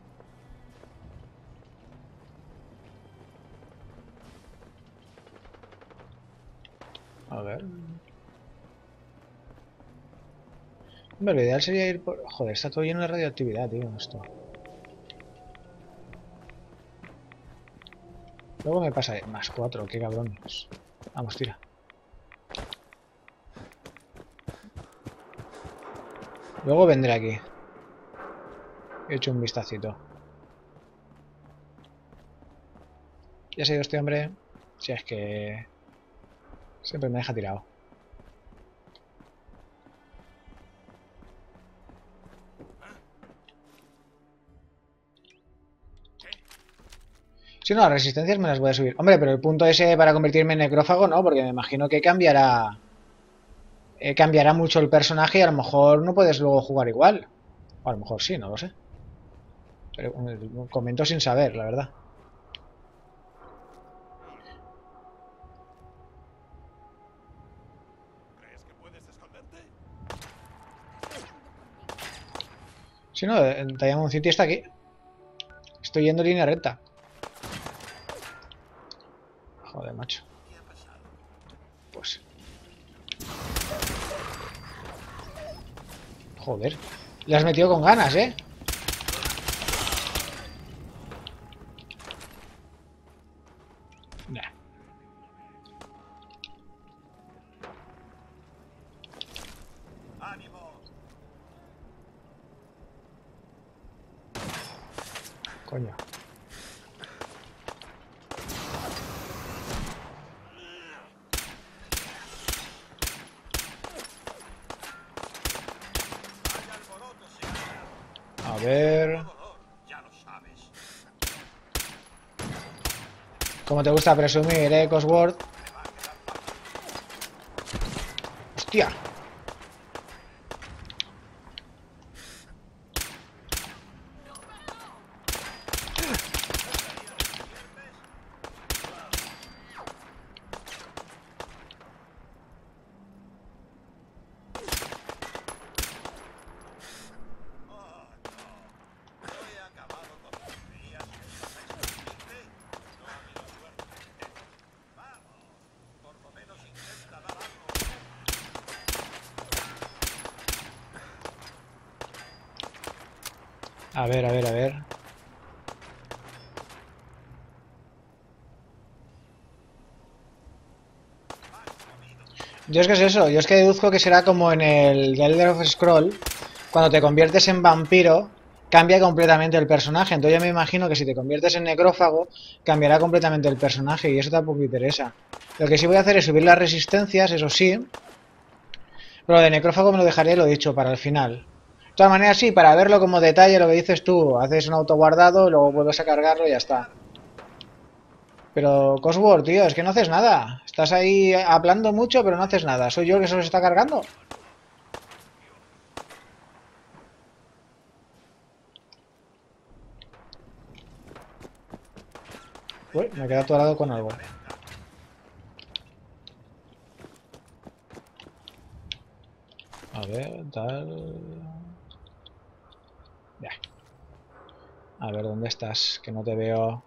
A ver. Hombre, lo ideal sería ir por... Joder, está todo lleno de radioactividad, tío, esto. Luego me pasa más cuatro, qué cabrones. Vamos, tira. Luego vendré aquí. He hecho un vistacito. Ya se ha ido este hombre. Si es que... siempre me deja tirado. Si no, las resistencias me las voy a subir. Hombre, pero el punto ese para convertirme en necrófago no, porque me imagino que cambiará... Eh, cambiará mucho el personaje y a lo mejor no puedes luego jugar igual. O a lo mejor sí, no lo sé. Pero comento sin saber, la verdad. ¿Crees que puedes esconderte? Si no, el Diamond City está aquí. Estoy yendo línea recta. Joder, macho. Pues... joder. Le has metido con ganas, ¿eh? Nah. Coño. A ver... como te gusta presumir, eh, Crossword. Hostia. A ver, a ver, a ver. Yo es que es eso, yo es que deduzco que será como en el The Elder of Scrolls, cuando te conviertes en vampiro, cambia completamente el personaje. Entonces yo me imagino que si te conviertes en necrófago, cambiará completamente el personaje y eso tampoco me interesa. Lo que sí voy a hacer es subir las resistencias, eso sí. Pero lo de necrófago me lo dejaré, lo dicho, para el final. De todas maneras, sí, para verlo como detalle, lo que dices tú, haces un auto guardado, luego vuelves a cargarlo y ya está. Pero, Crossword, tío, es que no haces nada. Estás ahí hablando mucho, pero no haces nada. ¿Soy yo el que se los está cargando? Uy, me he quedado atorado con algo. A ver, tal... ya. A ver, ¿dónde estás? Que no te veo.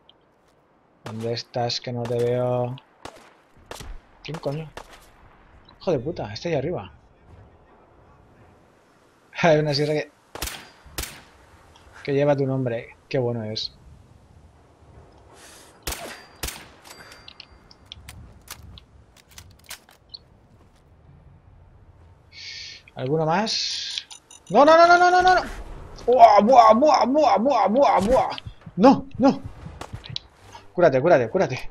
¿Dónde estás? Que no te veo. ¿Quién coño? Hijo de puta, está ahí arriba. Hay una sierra que... que lleva tu nombre. Qué bueno es. ¿Alguno más? ¡No, no, no, no, no, no, no! ¡Buah, buah, buah, buah, buah, buah, buah! ¡No, no! Cúrate, cúrate, cúrate.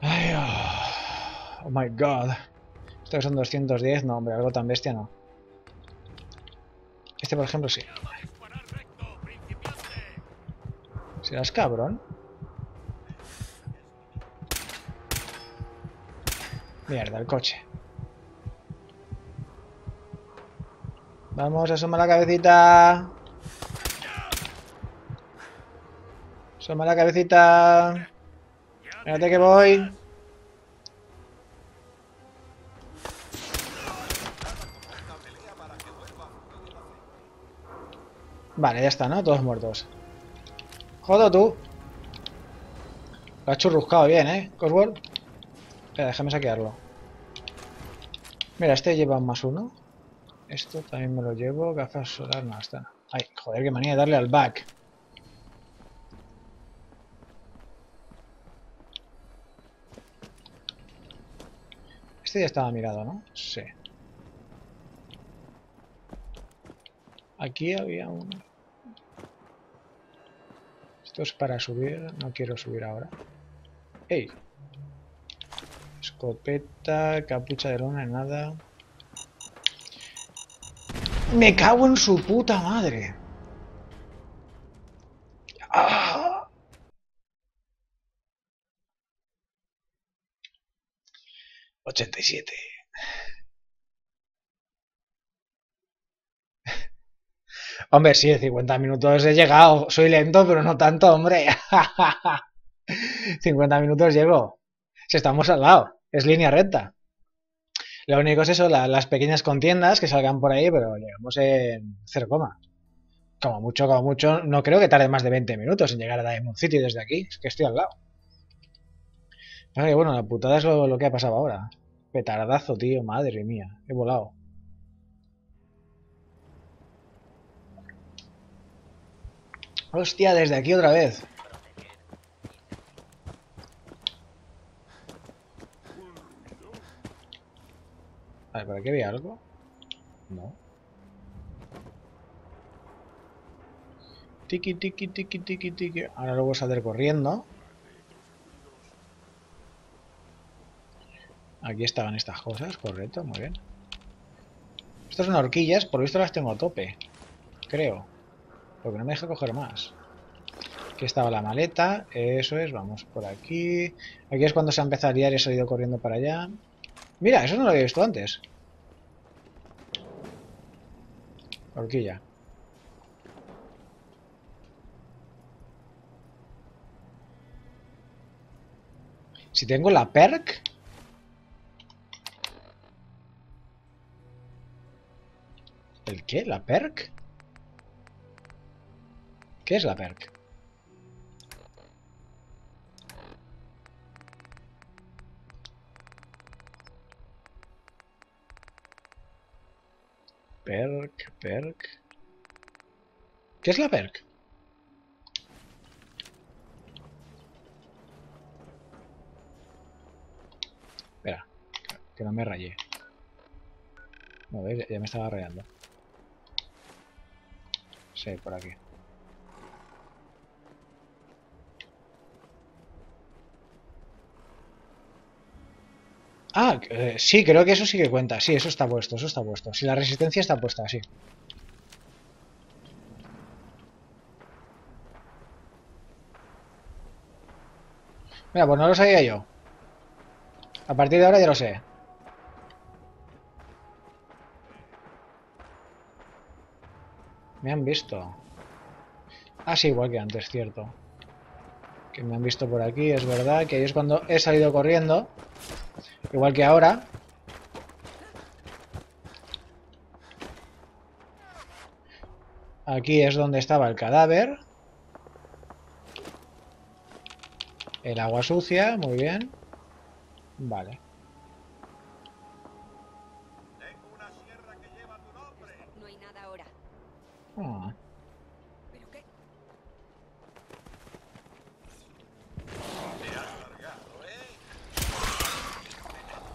Ay, oh, oh my god. Estos son doscientos diez. No, hombre, algo tan bestia no. Este, por ejemplo, sí. ¿Serás cabrón? Mierda, el coche. Vamos, asoma la cabecita. Asoma la cabecita. Espérate que voy. Vale, ya está, ¿no? Todos muertos. Jodo tú. Lo has churruscado bien, ¿eh? Crossword. Espera, déjame saquearlo. Mira, este lleva más uno. Esto también me lo llevo. Gafas solar no están. Ay, joder, qué manía de darle al back. Este ya estaba mirado, ¿no? Sí. Aquí había uno. Esto es para subir. No quiero subir ahora. ¡Ey! Escopeta, capucha de lona, nada. ¡Me cago en su puta madre! ¡Ah! ochenta y siete. Hombre, sí, en cincuenta minutos he llegado. Soy lento, pero no tanto, hombre. cincuenta minutos llego. Si estamos al lado. Es línea recta. Lo único es eso, la, las pequeñas contiendas que salgan por ahí, pero llegamos en cero coma. Como mucho, como mucho. No creo que tarde más de veinte minutos en llegar a Diamond City desde aquí. Es que estoy al lado. Ay, bueno, la putada es lo, lo que ha pasado ahora. Petardazo, tío. Madre mía. He volado. Hostia, desde aquí otra vez. Vale, ¿para qué había algo? No. Tiki, tiki, tiki, tiki, tiki. Ahora lo voy a salir corriendo. Aquí estaban estas cosas, correcto, muy bien. Estas son horquillas, por visto las tengo a tope. Creo. Porque no me deja coger más. Aquí estaba la maleta. Eso es, vamos por aquí. Aquí es cuando se ha empezado a liar y he salido corriendo para allá. Mira, eso no lo había visto antes. Horquilla. Si tengo la perk. ¿El qué? ¿La perk? ¿Qué es la perk? Perk, perk... ¿Qué es la perk? Espera, que no me rayé. No, ¿ves? Ya me estaba rayando. Sí, por aquí. Ah, eh, sí, creo que eso sí que cuenta. Sí, eso está puesto, eso está puesto. Si sí, la resistencia está puesta, sí. Mira, pues no lo sabía yo. A partir de ahora ya lo sé. Me han visto. Ah, sí, igual que antes, cierto. Que me han visto por aquí, es verdad. Que ahí es cuando he salido corriendo. Igual que ahora. Aquí es donde estaba el cadáver. El agua sucia, muy bien. Vale. Tengo una sierra que lleva tu nombre. No hay nada ahora. Ah. ¿Pero qué?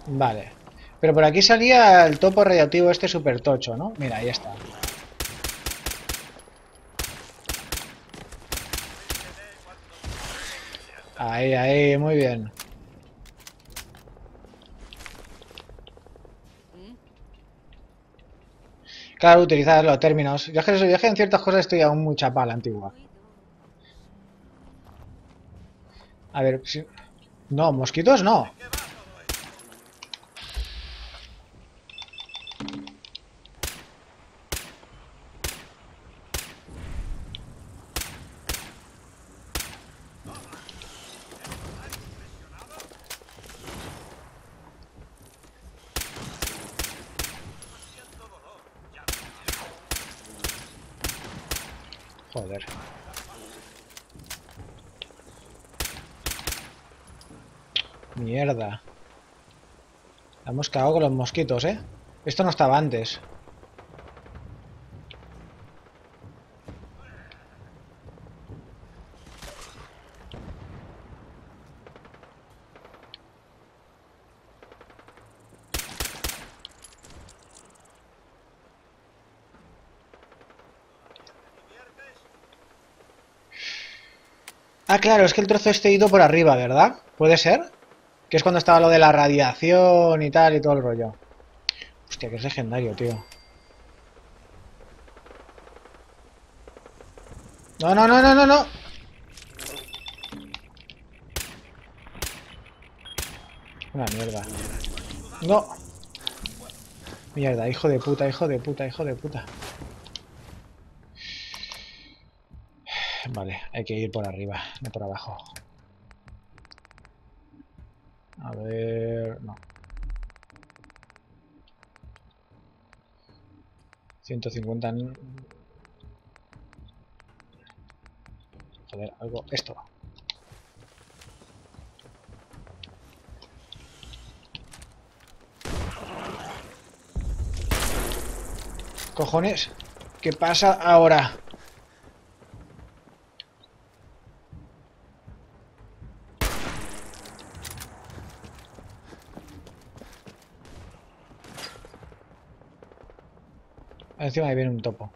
Vale, pero por aquí salía el topo radioactivo este super tocho, ¿no? Mira, ahí está. Ahí, ahí, muy bien. Claro, utilizar los términos. Yo que soy viaje en ciertas cosas estoy aún muy chapa la antigua. A ver, si... No, mosquitos no. Joder. Mierda. La hemos cagado con los mosquitos, ¿eh? Esto no estaba antes. Ah, claro, es que el trozo este ido por arriba, ¿verdad? ¿Puede ser? Que es cuando estaba lo de la radiación y tal y todo el rollo. Hostia, que es legendario, tío. No, no, no, no, no, no. Una mierda. No. Mierda, hijo de puta, hijo de puta, hijo de puta. Vale, hay que ir por arriba, no por abajo. A ver... no. ciento cincuenta... Joder, algo... esto. ¿Cojones? ¿Qué pasa ahora? Encima ahí viene un topo.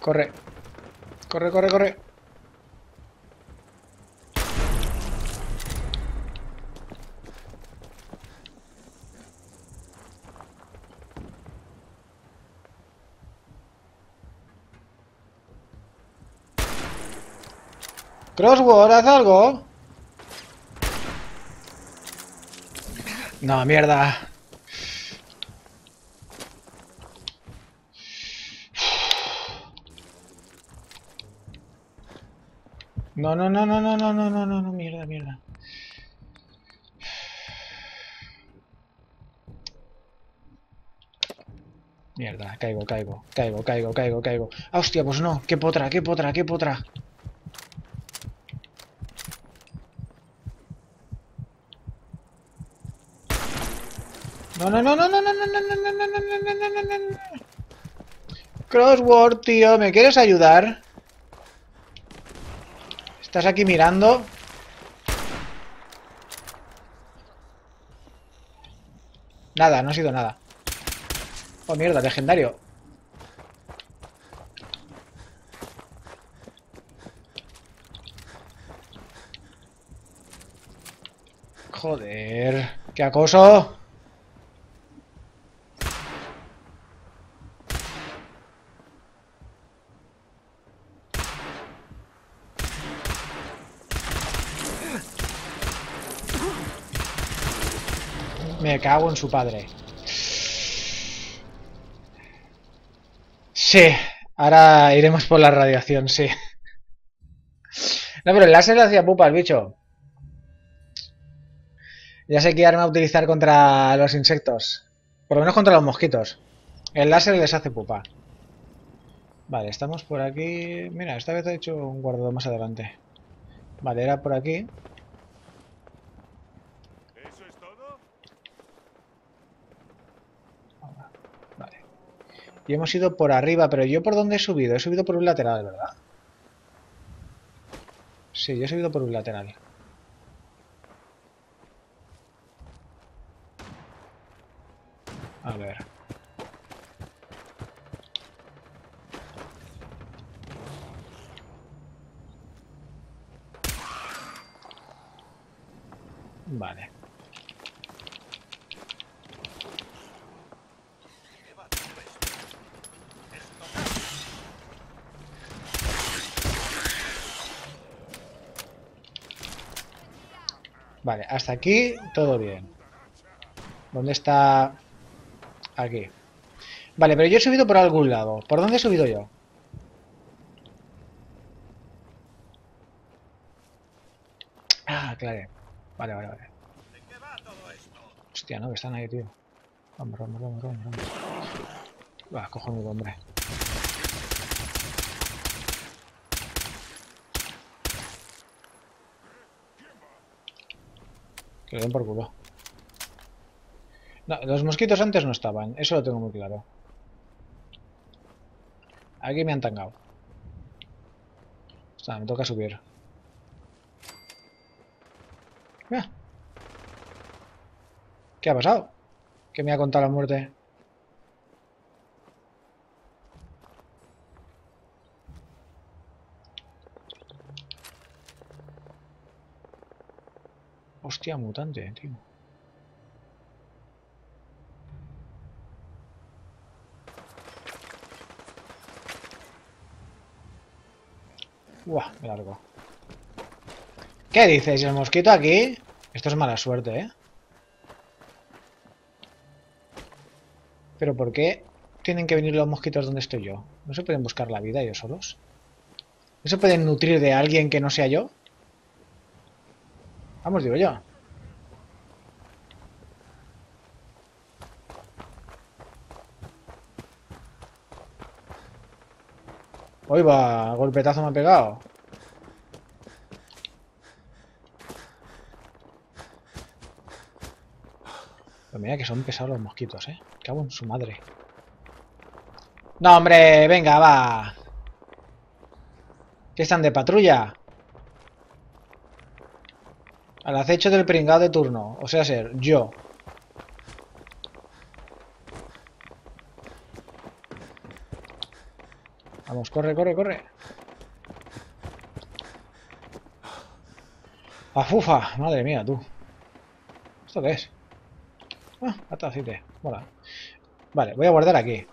Corre. Corre, corre, corre. Crossword, haz algo. No, mierda. No, no, no, no, no, no, no, no, no, no, mierda, mierda. Mierda, caigo, caigo, caigo, caigo, caigo, caigo. Ah, hostia, pues no, qué potra, qué potra, qué potra. No, no, no, no, no, no, no, no, no, no, no, no, no, no, no, no, no. Crossword, tío, ¿me quieres ayudar? ¿Estás aquí mirando? Nada, no ha sido nada. Oh, mierda, legendario. Joder, qué acoso. Me cago en su padre. Sí. Ahora iremos por la radiación, sí. No, pero el láser le hacía pupa al bicho. Ya sé qué arma utilizar contra los insectos. Por lo menos contra los mosquitos. El láser les hace pupa. Vale, estamos por aquí. Mira, esta vez he hecho un guardado más adelante. Vale, era por aquí. Y hemos ido por arriba, pero ¿yo por dónde he subido? He subido por un lateral, ¿verdad? Sí, yo he subido por un lateral. A ver. Vale. Vale, hasta aquí todo bien. ¿Dónde está? Aquí. Vale, pero yo he subido por algún lado. ¿Por dónde he subido yo? Ah, claro. Vale, vale, vale. Hostia, no, que están ahí, tío. Vamos, vamos, vamos, vamos, vamos. Va, cojonudo, hombre. Que le den por culo. No, los mosquitos antes no estaban. Eso lo tengo muy claro. Aquí me han tangado. O sea, me toca subir. Mira. ¿Qué ha pasado? ¿Qué me ha contado la muerte? hostia mutante, tío. Buah, me largo. ¿Qué dices? ¿Y el mosquito aquí? Esto es mala suerte, ¿eh? ¿Pero por qué tienen que venir los mosquitos donde estoy yo? ¿No se pueden buscar la vida ellos solos? ¿No se pueden nutrir de alguien que no sea yo? Vamos, digo yo. Hoy va, golpetazo me ha pegado. Pero mira que son pesados los mosquitos, eh. Cago en su madre. No, hombre, venga, va. ¿Qué están de patrulla? Al acecho del pringado de turno. O sea, ser yo. Vamos, corre, corre, corre. ¡Afufa! Madre mía, tú. ¿Esto qué es? Ah, hasta aceite. Mola. Vale, voy a guardar aquí.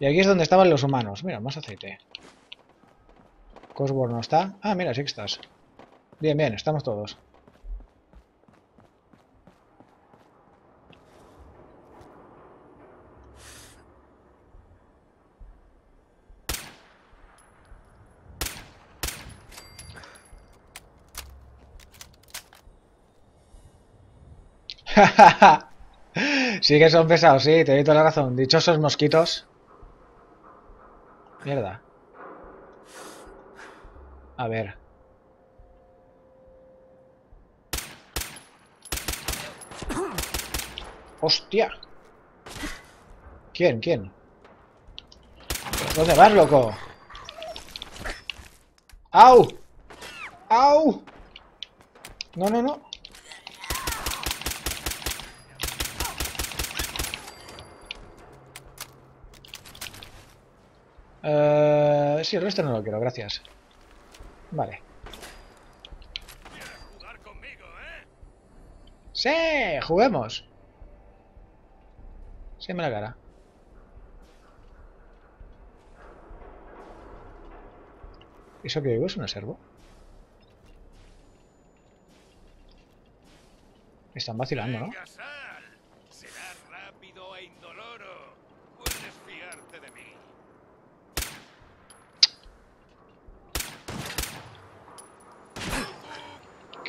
Y aquí es donde estaban los humanos. Mira, más aceite. Crossword no está. Ah, mira, sí que estás. Bien, bien, estamos todos. Sí que son pesados, sí, te doy toda la razón. Dichosos mosquitos. Mierda. A ver. ¡Hostia! ¿Quién? ¿Quién? ¿Dónde vas, loco? ¡Au! ¡Au! No, no, no. Uh, sí, el resto no lo quiero, gracias. Vale. ¿Quieres jugar conmigo, eh? ¡Sí! ¡Juguemos! Se me la cara. ¿Eso que digo es un servo? Están vacilando, ¿no? Será rápido e indoloro. Puedes fiarte de mí.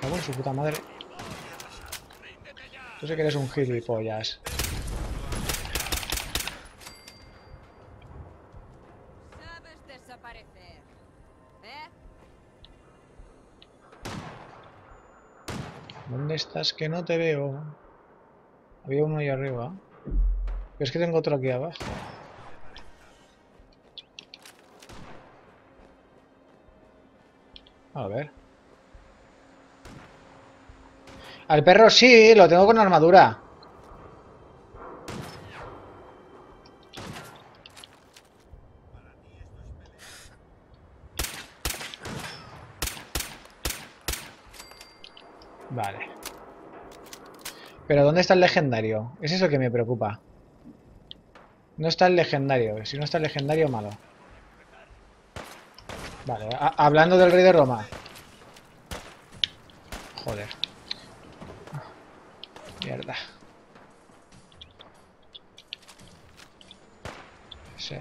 Cago en su puta madre. Tú sé que eres un gilipollas. Sabes desaparecer, ¿eh? ¿Dónde estás? Que no te veo. Había uno ahí arriba. Pero es que tengo otro aquí abajo. A ver. Al perro sí, lo tengo con armadura. Vale. Pero ¿dónde está el legendario? Es eso que me preocupa. No está el legendario. Si no está el legendario, malo. Vale, hablando del rey de Roma. Joder. Mierda. Sí.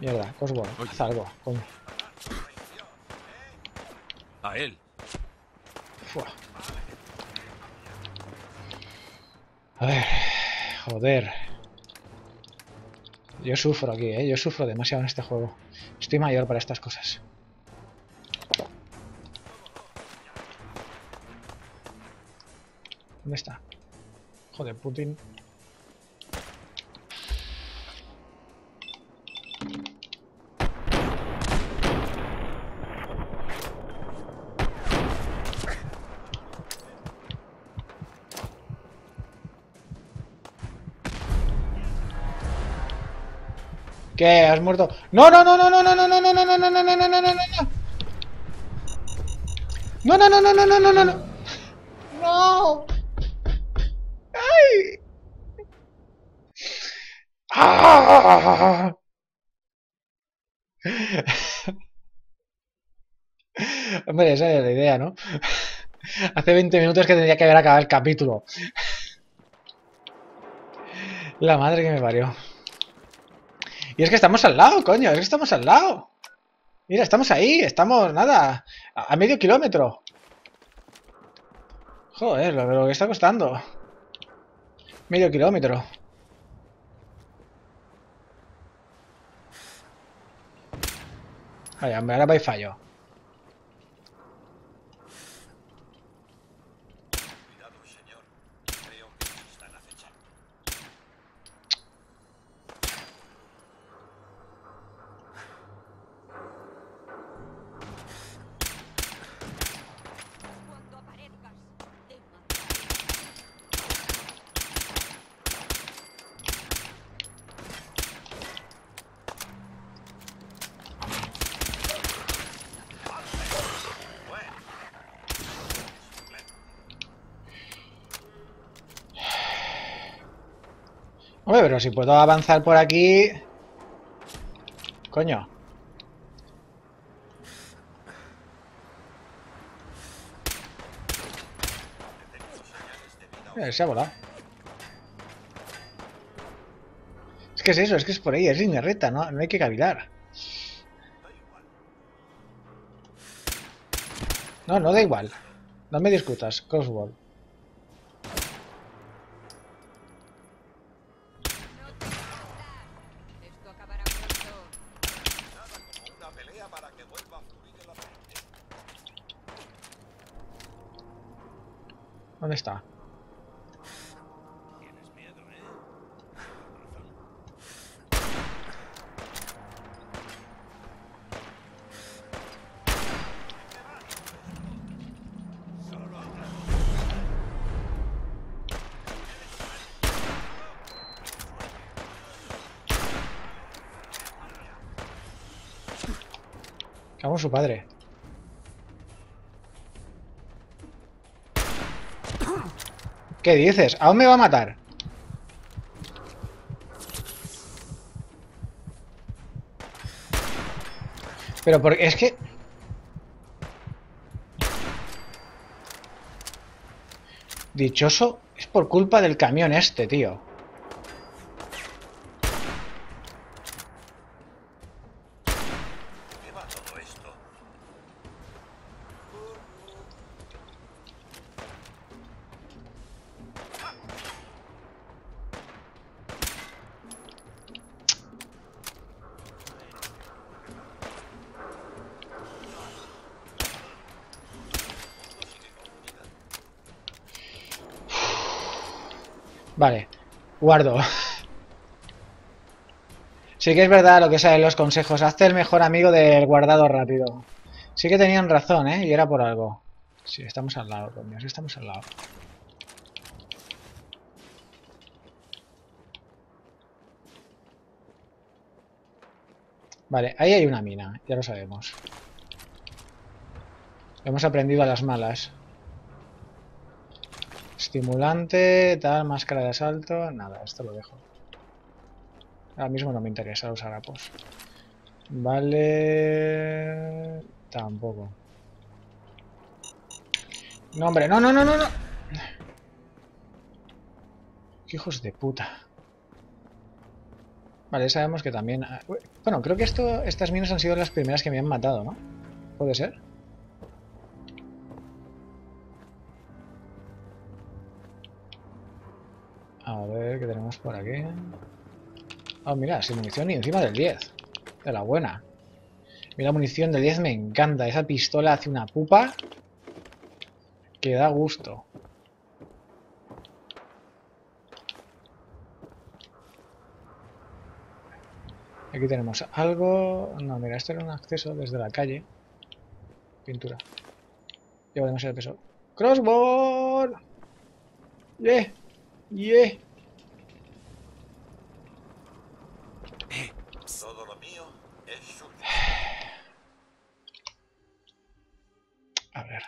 Mierda, Crossword, haz algo, coño. A él. Fua. A ver, joder. Yo sufro aquí, eh. Yo sufro demasiado en este juego. Estoy mayor para estas cosas. ¿Dónde está? Joder, Putin. ¿Qué? ¿Has muerto? No, no, no, no, no, no, no, no, no, no, no, no, no, no, no, no, no, no. No, no, no, no, no, no, no, no, no. No. Ay. Ah. Hombre, esa era la idea, ¿no? Hace veinte minutos que tendría que haber acabado el capítulo. La madre que me parió. Y es que estamos al lado, coño, es que estamos al lado. Mira, estamos ahí, estamos, nada, a, a medio kilómetro. Joder, lo, lo que está costando. Medio kilómetro. Vaya, hombre, ahora va y fallo. Hombre, pero si puedo avanzar por aquí... Coño. Mira, se ha volado. Es que es eso, es que es por ahí, es línea recta, no, no hay que cavilar. No, no da igual. No me discutas, Crossword. ¿Dónde está? Cago en su padre. ¿Qué dices? ¿Aún me va a matar? Pero porque es que... Dichoso es por culpa del camión este, tío. Vale, guardo. Sí que es verdad lo que salen los consejos. Hazte el mejor amigo del guardado rápido. Sí que tenían razón, ¿eh? Y era por algo. Sí, estamos al lado, coño. Sí, estamos al lado. Vale, ahí hay una mina. Ya lo sabemos. Hemos aprendido a las malas. Estimulante, tal, máscara de asalto... Nada, esto lo dejo. Ahora mismo no me interesa los harapos. Vale... Tampoco. No, hombre, no, no, no, no, no. ¡Qué hijos de puta! Vale, sabemos que también... Bueno, creo que esto, estas minas han sido las primeras que me han matado, ¿no? ¿Puede ser? A ver, ¿qué tenemos por aquí? Oh, mira, sin munición y encima del diez. De la buena. Mira, munición del diez me encanta. Esa pistola hace una pupa que da gusto. Aquí tenemos algo... No, mira, esto era un acceso desde la calle. Pintura. Llevo demasiado peso. ¡Crossboard! ¡Yeah! Yeah. Eh, todo A ver.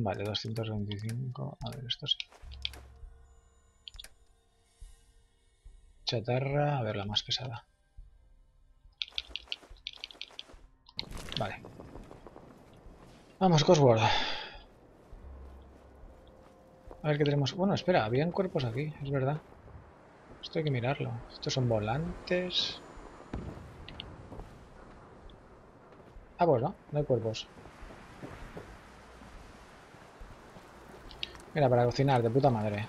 Vale, doscientos veinticinco. A ver, esto sí. Chatarra, a ver, la más pesada. Vale. Vamos, Crossword. A ver qué tenemos. Bueno, espera, habían cuerpos aquí, es verdad. Esto hay que mirarlo. Estos son volantes. Ah, pues no, no hay cuerpos. Mira, para cocinar, de puta madre.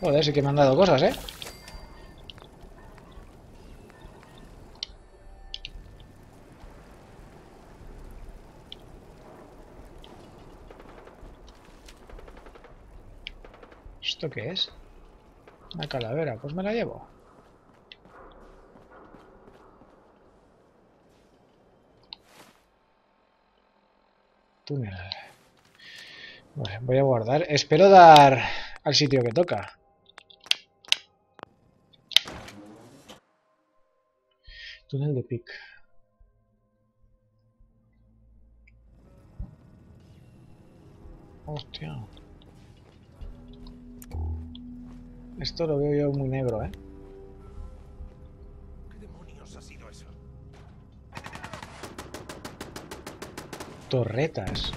Joder, sí que me han dado cosas, ¿eh? ¿Esto qué es? Una calavera, pues me la llevo. Túnel. Vale, voy a guardar. Espero dar al sitio que toca. Túnel de Pic. Hostia. Esto lo veo yo muy negro, ¿eh? ¿Qué demonios ha sido eso? Torretas.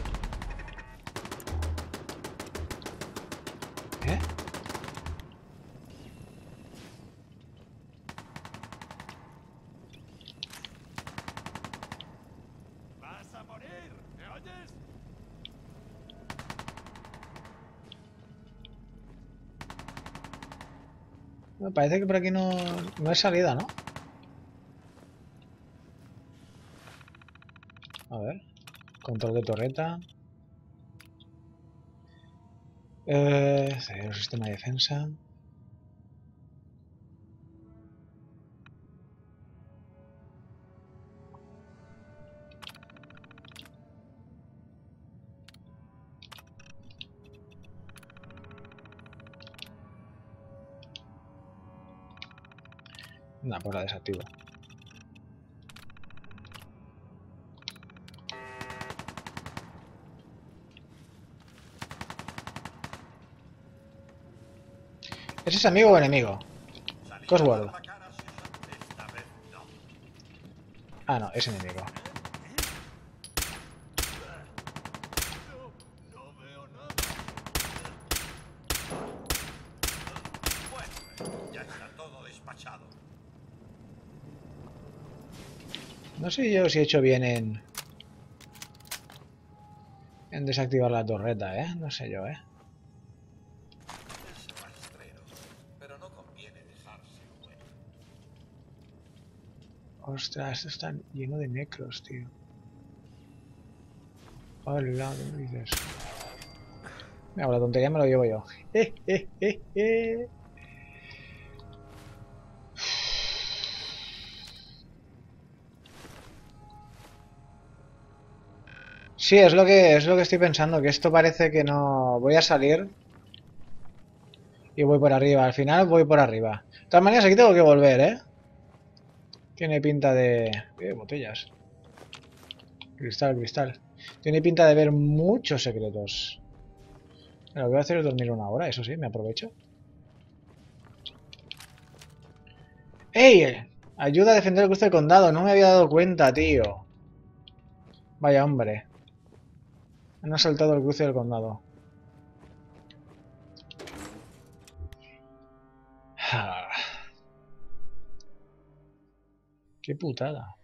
¿Eh? ¡Vas a morir! ¿Me oyes? Me parece que por aquí no, no hay salida, ¿no? A ver. Control de torreta. Eh, el sistema de defensa. Nah, pues la desactivo. ¿Ese es amigo o enemigo? Crossword. Ah, no, es enemigo. No sé yo si he hecho bien en... en desactivar la torreta, ¿eh? No sé yo, ¿eh? Pero no conviene dejarse, bueno. Ostras, esto está lleno de necros, tío. Hola, ¿qué me dices? Mira, por la tontería me lo llevo yo. Eh, eh, eh, eh. Sí, es lo que es lo que estoy pensando, que esto parece que no... Voy a salir y voy por arriba. Al final voy por arriba. De todas maneras, aquí tengo que volver, ¿eh? Tiene pinta de... Eh, botellas. Cristal, cristal. Tiene pinta de ver muchos secretos. Lo que voy a hacer es dormir una hora, eso sí, me aprovecho. ¡Ey! Ayuda a defender el cruce del condado. No me había dado cuenta, tío. Vaya hombre. Han asaltado el cruce del condado. ¡Qué putada!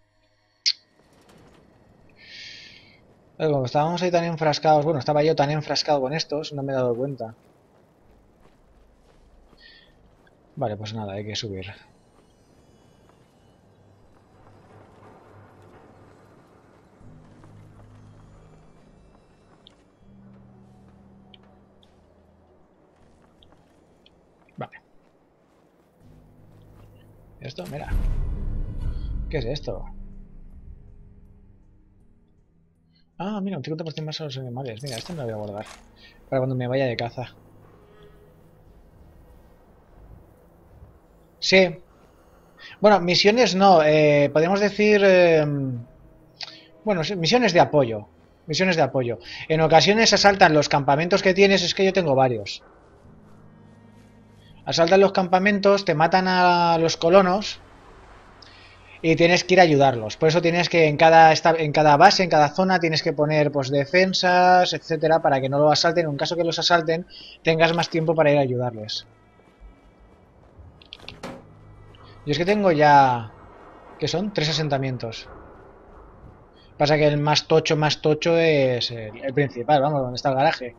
Pero como estábamos ahí tan enfrascados... Bueno, estaba yo tan enfrascado con estos, no me he dado cuenta. Vale, pues nada, hay que subir. Esto, mira. ¿Qué es esto? Ah, mira, un cincuenta por ciento más a los animales. Mira, esto me lo voy a guardar para cuando me vaya de caza. Sí. Bueno, misiones no. Eh, podemos decir... Eh, bueno, misiones de apoyo. Misiones de apoyo. En ocasiones asaltan los campamentos que tienes. Es que yo tengo varios. Asaltan los campamentos, te matan a los colonos y tienes que ir a ayudarlos. Por eso tienes que en cada, en cada base, en cada zona, tienes que poner pues defensas, etcétera, para que no lo asalten. En caso que los asalten, tengas más tiempo para ir a ayudarles. Yo es que tengo ya... ¿Qué son? Tres asentamientos. Pasa que el más tocho, más tocho es el, el principal, vamos, donde está el garaje.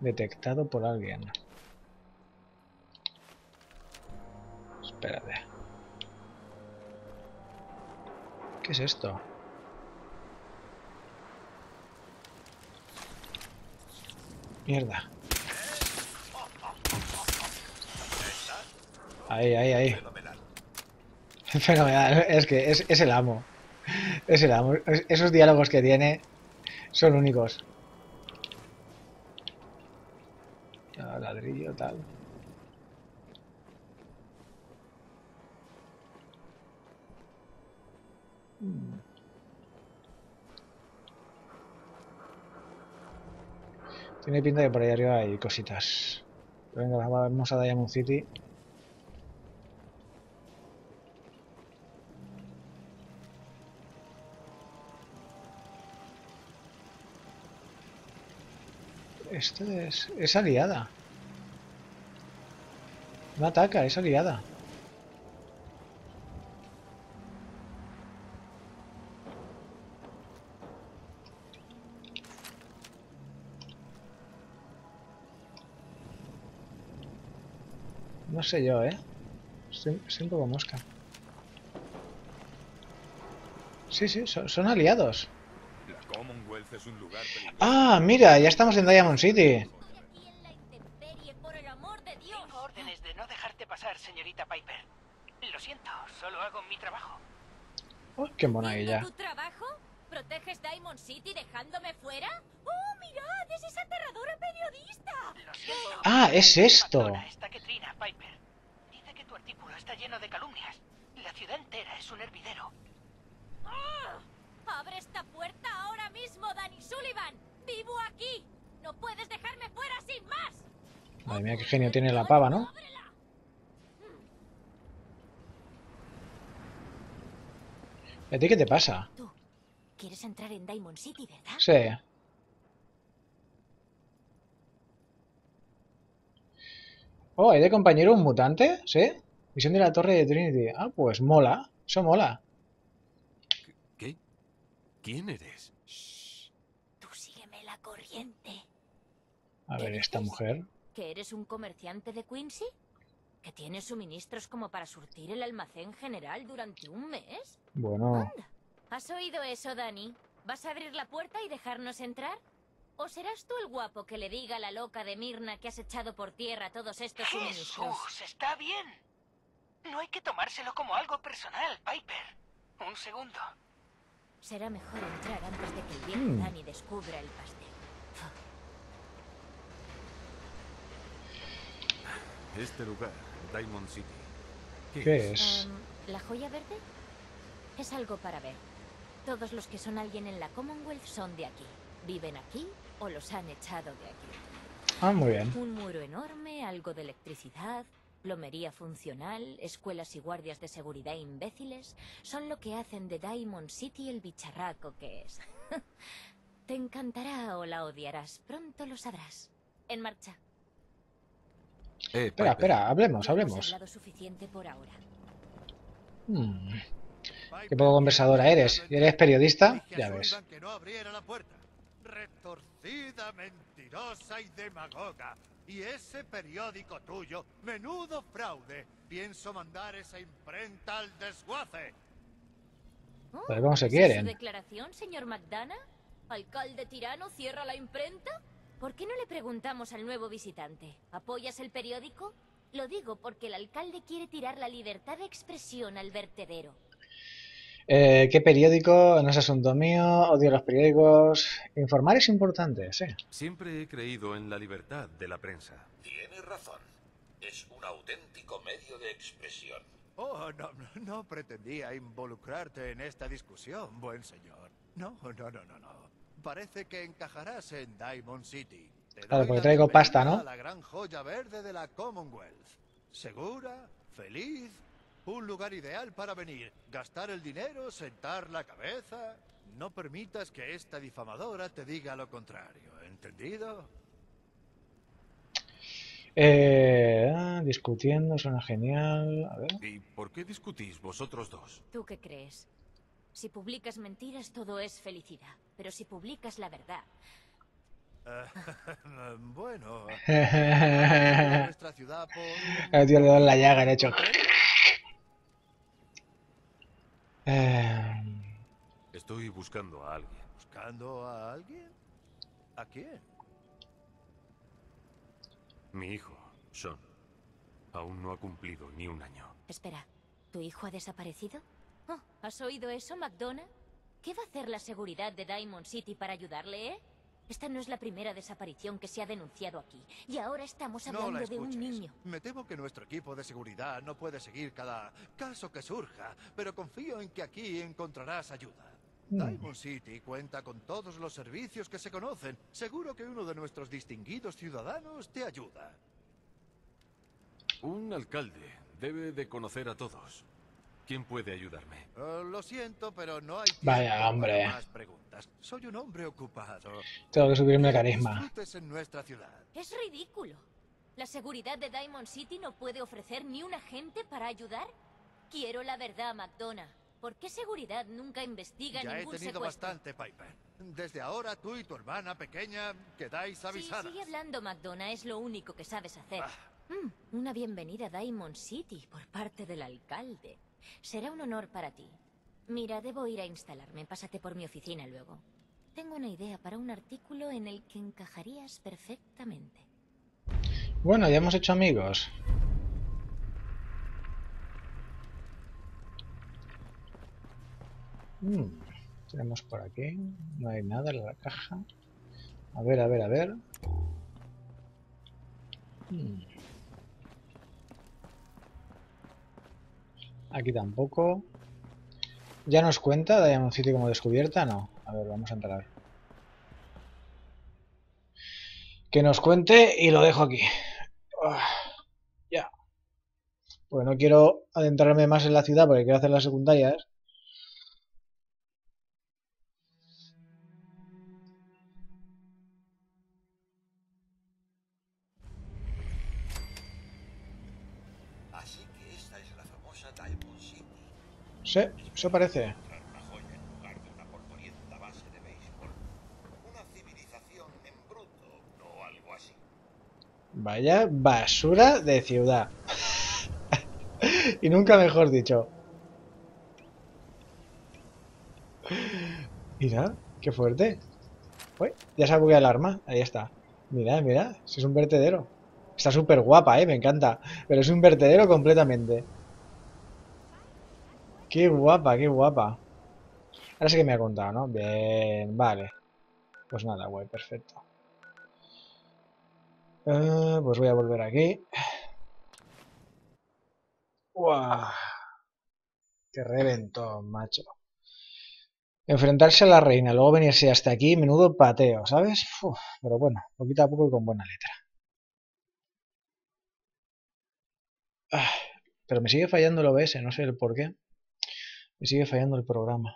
Detectado por alguien. Espérate. ¿Qué es esto? Mierda. Ahí, ahí, ahí. Fenomenal. Es que es, es el amo. Es el amo. Es, esos diálogos que tiene son únicos. Ladrillo, tal. Tiene pinta de que por ahí arriba hay cositas. Venga, vamos a Diamond City. Esto es... es aliada. No ataca, es aliada. No sé yo, ¿eh? Estoy, estoy un poco mosca. Sí, sí, son, son aliados. La Commonwealth es un lugar peligroso. Ah, mira, ya estamos en Diamond City. Señorita Piper, lo siento, solo hago mi trabajo. Oh, qué mona ella. ¿Tu trabajo? ¿Proteges Diamond City dejándome fuera? ¡Oh, mirad! ¡Es esa aterradora periodista! Lo siento. ¡Ah, es esto! Esta que trina, Piper. Dice que tu artículo está lleno de calumnias. La ciudad entera es un hervidero. ¡Oh! ¡Abre esta puerta ahora mismo, Danny Sullivan! ¡Vivo aquí! ¡No puedes dejarme fuera sin más! Madre mía, qué genio tiene la pava, ¿no? ¿A ti qué te pasa? ¿Tú quieres entrar en Diamond City, verdad? Sí. Oh, ¿hay de compañero un mutante? ¿Sí? Misión de la torre de Trinity. Ah, pues mola. Eso mola. ¿Qué? ¿Quién eres? Shh. Tú sígueme la corriente. A ver, esta mujer. ¿Que eres un comerciante de Quincy? ¿Que tiene suministros como para surtir el almacén general durante un mes? Bueno... Anda, ¿has oído eso, Dani? ¿Vas a abrir la puerta y dejarnos entrar? ¿O serás tú el guapo que le diga a la loca de Mirna que has echado por tierra todos estos suministros? ¡Jesús! ¡Está bien! No hay que tomárselo como algo personal, Piper. Un segundo. Será mejor entrar antes de que el viejo mm. Dani descubra el pastel. Este lugar, Diamond City. ¿Qué, ¿Qué es? Um, ¿La joya verde? Es algo para ver. Todos los que son alguien en la Commonwealth son de aquí. Viven aquí o los han echado de aquí. Ah, muy bien. Un muro enorme, algo de electricidad, plomería funcional, escuelas y guardias de seguridad imbéciles son lo que hacen de Diamond City el bicharraco que es. Te encantará o la odiarás. Pronto lo sabrás. En marcha. Eh, espera, espera, hablemos, hablemos. Hmm. Qué poco conversadora eres. ¿Y eres periodista? Ya ves. Retorcida, mentirosa y demagoga. Y ese periódico tuyo, menudo fraude. Pienso mandar esa imprenta al desguace. Pero ¿cómo se quieren? ¿Su declaración, señor McDonough? ¿Alcalde tirano cierra la imprenta? ¿Por qué no le preguntamos al nuevo visitante? ¿Apoyas el periódico? Lo digo porque el alcalde quiere tirar la libertad de expresión al vertedero. Eh, ¿Qué periódico? No es asunto mío, odio los periódicos. Informar es importante, sí. Siempre he creído en la libertad de la prensa. Tienes razón. Es un auténtico medio de expresión. Oh, no, no pretendía involucrarte en esta discusión, buen señor. No, no, no, no, no. Parece que encajarás en Diamond City. Te claro, porque traigo pasta, ¿no? La gran joya verde de la Commonwealth. Segura, feliz, un lugar ideal para venir, gastar el dinero, sentar la cabeza. No permitas que esta difamadora te diga lo contrario, ¿entendido? Eh, ah, discutiendo, suena genial. A ver. ¿Y por qué discutís vosotros dos? ¿Tú qué crees? Si publicas mentiras, todo es felicidad. Pero si publicas la verdad... bueno... nuestra ciudad por... El tío le da la llaga, de hecho. Estoy buscando a alguien. ¿Buscando a alguien? ¿A quién? Mi hijo, Sean. Aún no ha cumplido ni un año. Espera, ¿tu hijo ha desaparecido? Oh, ¿has oído eso, McDonough? ¿Qué va a hacer la seguridad de Diamond City para ayudarle, eh? Esta no es la primera desaparición que se ha denunciado aquí. Y ahora estamos hablando de un niño. Me temo que nuestro equipo de seguridad no puede seguir cada caso que surja, pero confío en que aquí encontrarás ayuda. Diamond City cuenta con todos los servicios que se conocen. Seguro que uno de nuestros distinguidos ciudadanos te ayuda. Un alcalde debe de conocer a todos. ¿Quién puede ayudarme? Uh, lo siento, pero no hay tiempo. Vaya, hombre. Más preguntas. Soy un hombre ocupado. Tengo que subirme el carisma. En nuestra ciudad. Es ridículo. ¿La seguridad de Diamond City no puede ofrecer ni un agente para ayudar? Quiero la verdad, McDonough. ¿Por qué seguridad nunca investiga ya ningún secuestro? Ya he tenido secuestro? bastante, Piper. Desde ahora tú y tu hermana pequeña quedáis avisadas. Sí, sigue hablando, McDonough. Es lo único que sabes hacer. Ah. Mm, una bienvenida a Diamond City por parte del alcalde. Será un honor para ti. Mira, debo ir a instalarme. Pásate por mi oficina luego. Tengo una idea para un artículo en el que encajarías perfectamente. Bueno, ya hemos hecho amigos. Hmm, tenemos por aquí. No hay nada en la caja. A ver, a ver, a ver. Hmm. Aquí tampoco. ¿Ya nos cuenta Diamond City como descubierta? No. A ver, vamos a entrar. Que nos cuente y lo dejo aquí. Uf, ya. Pues no quiero adentrarme más en la ciudad porque quiero hacer las secundarias. Sí, eso parece. Una joya en lugar de una polvorienta base de béisbol. Una civilización en bruto o algo así. Vaya basura de ciudad. Y nunca mejor dicho. Mira, qué fuerte. Uy, ya se ha bugueado el arma. Ahí está. Mira, mira, si es un vertedero. Está súper guapa, eh, me encanta. Pero es un vertedero completamente. Qué guapa, qué guapa. Ahora sí que me ha contado, ¿no? Bien, vale. Pues nada, guay, perfecto. Eh, pues voy a volver aquí. ¡Guau! ¡Qué reventón, macho! Enfrentarse a la reina, luego venirse hasta aquí, menudo pateo, ¿sabes? Uf, pero bueno, poquito a poco y con buena letra. Ah, pero me sigue fallando el O B S, no sé el por qué. Me sigue fallando el programa.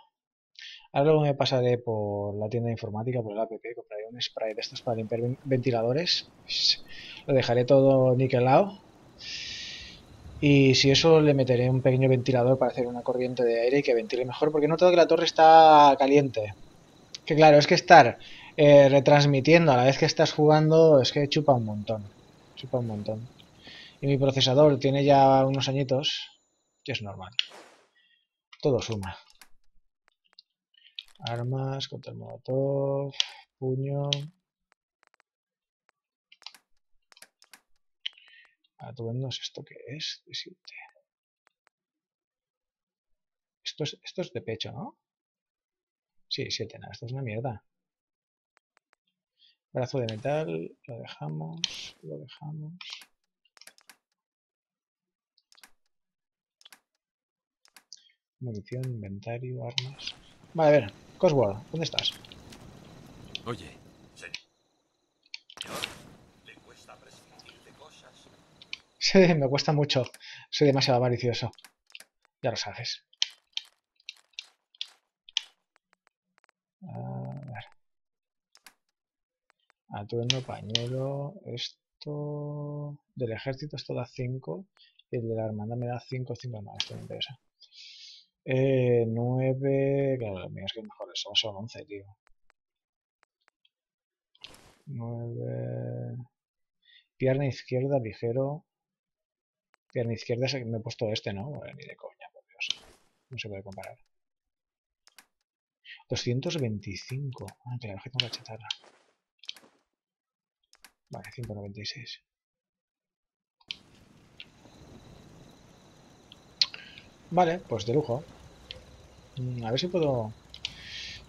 Ahora luego me pasaré por la tienda de informática, por el app, compraré un spray de estos para limpiar ventiladores. Lo dejaré todo niquelado. Y si eso, le meteré un pequeño ventilador para hacer una corriente de aire y que ventile mejor, porque he notado que la torre está caliente. Que claro, es que estar eh, retransmitiendo a la vez que estás jugando es que chupa un montón. Chupa un montón. Y mi procesador tiene ya unos añitos, que es normal. Todo suma. Armas, contra el molotov, puño. Atuendos, ¿esto qué es? Esto es, esto es de pecho, ¿no? Sí, siete, nada, esto es una mierda. Brazo de metal, lo dejamos, lo dejamos. Munición, inventario, armas. Vale, a ver, Crossword, ¿dónde estás? Oye, señor, ¿le cuesta prescindir de cosas? Sí, me cuesta mucho. Soy demasiado avaricioso. Ya lo sabes. A ver. Atuendo, pañuelo. Esto. Del ejército, esto da cinco. Y el de la hermandad me da cinco, cinco. No, esto me interesa. Eh, nueve... Claro, lo mío es que mejor eso, son once, tío. nueve... Pierna izquierda, ligero. Pierna izquierda es el que me he puesto este, ¿no? Bueno, ni de coña, por Dios. No se puede comparar. doscientos veinticinco. Ah, claro, que tengo la chatarra. Vale, ciento noventa y seis. Vale, pues de lujo. A ver si puedo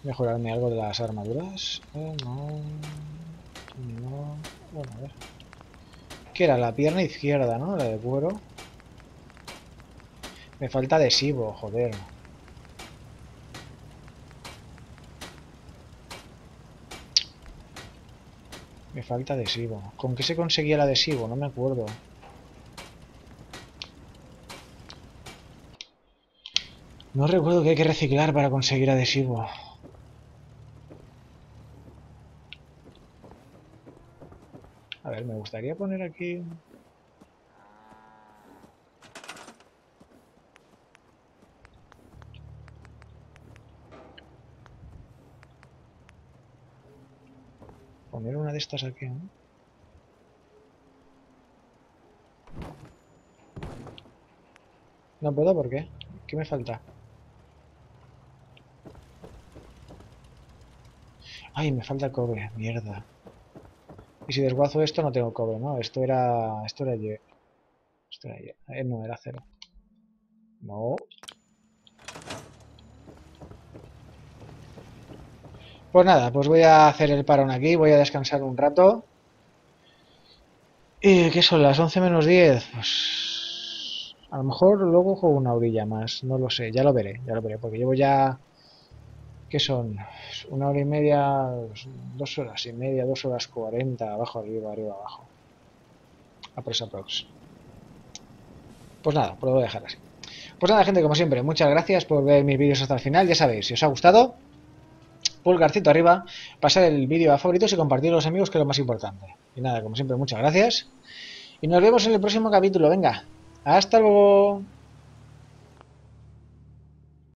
mejorarme algo de las armaduras. Eh, no, no. Bueno, a ver. ¿Qué era? La pierna izquierda, ¿no? La de cuero. Me falta adhesivo, joder. Me falta adhesivo. ¿Con qué se conseguía el adhesivo? No me acuerdo. No recuerdo que hay que reciclar para conseguir adhesivo. A ver, me gustaría poner aquí... Poner una de estas aquí, ¿no? No puedo, ¿por qué? ¿Qué me falta? Ay, me falta cobre, mierda. Y si desguazo esto no tengo cobre, ¿no? Esto era... Esto era yo. Esto era yo. Eh, no, era cero. No. Pues nada, pues voy a hacer el parón aquí. Voy a descansar un rato. ¿Y qué son? ¿Las once menos diez? Pues... A lo mejor luego juego una orilla más. No lo sé. Ya lo veré. Ya lo veré. Porque llevo ya... que son una hora y media, dos horas y media, dos horas cuarenta, abajo, arriba, arriba, abajo. A presa prox. Pues nada, pues lo voy a dejar así. Pues nada, gente, como siempre, muchas gracias por ver mis vídeos hasta el final. Ya sabéis, si os ha gustado, pulgarcito arriba, pasar el vídeo a favoritos y compartirlo a los amigos, que es lo más importante. Y nada, como siempre, muchas gracias. Y nos vemos en el próximo capítulo. Venga, hasta luego.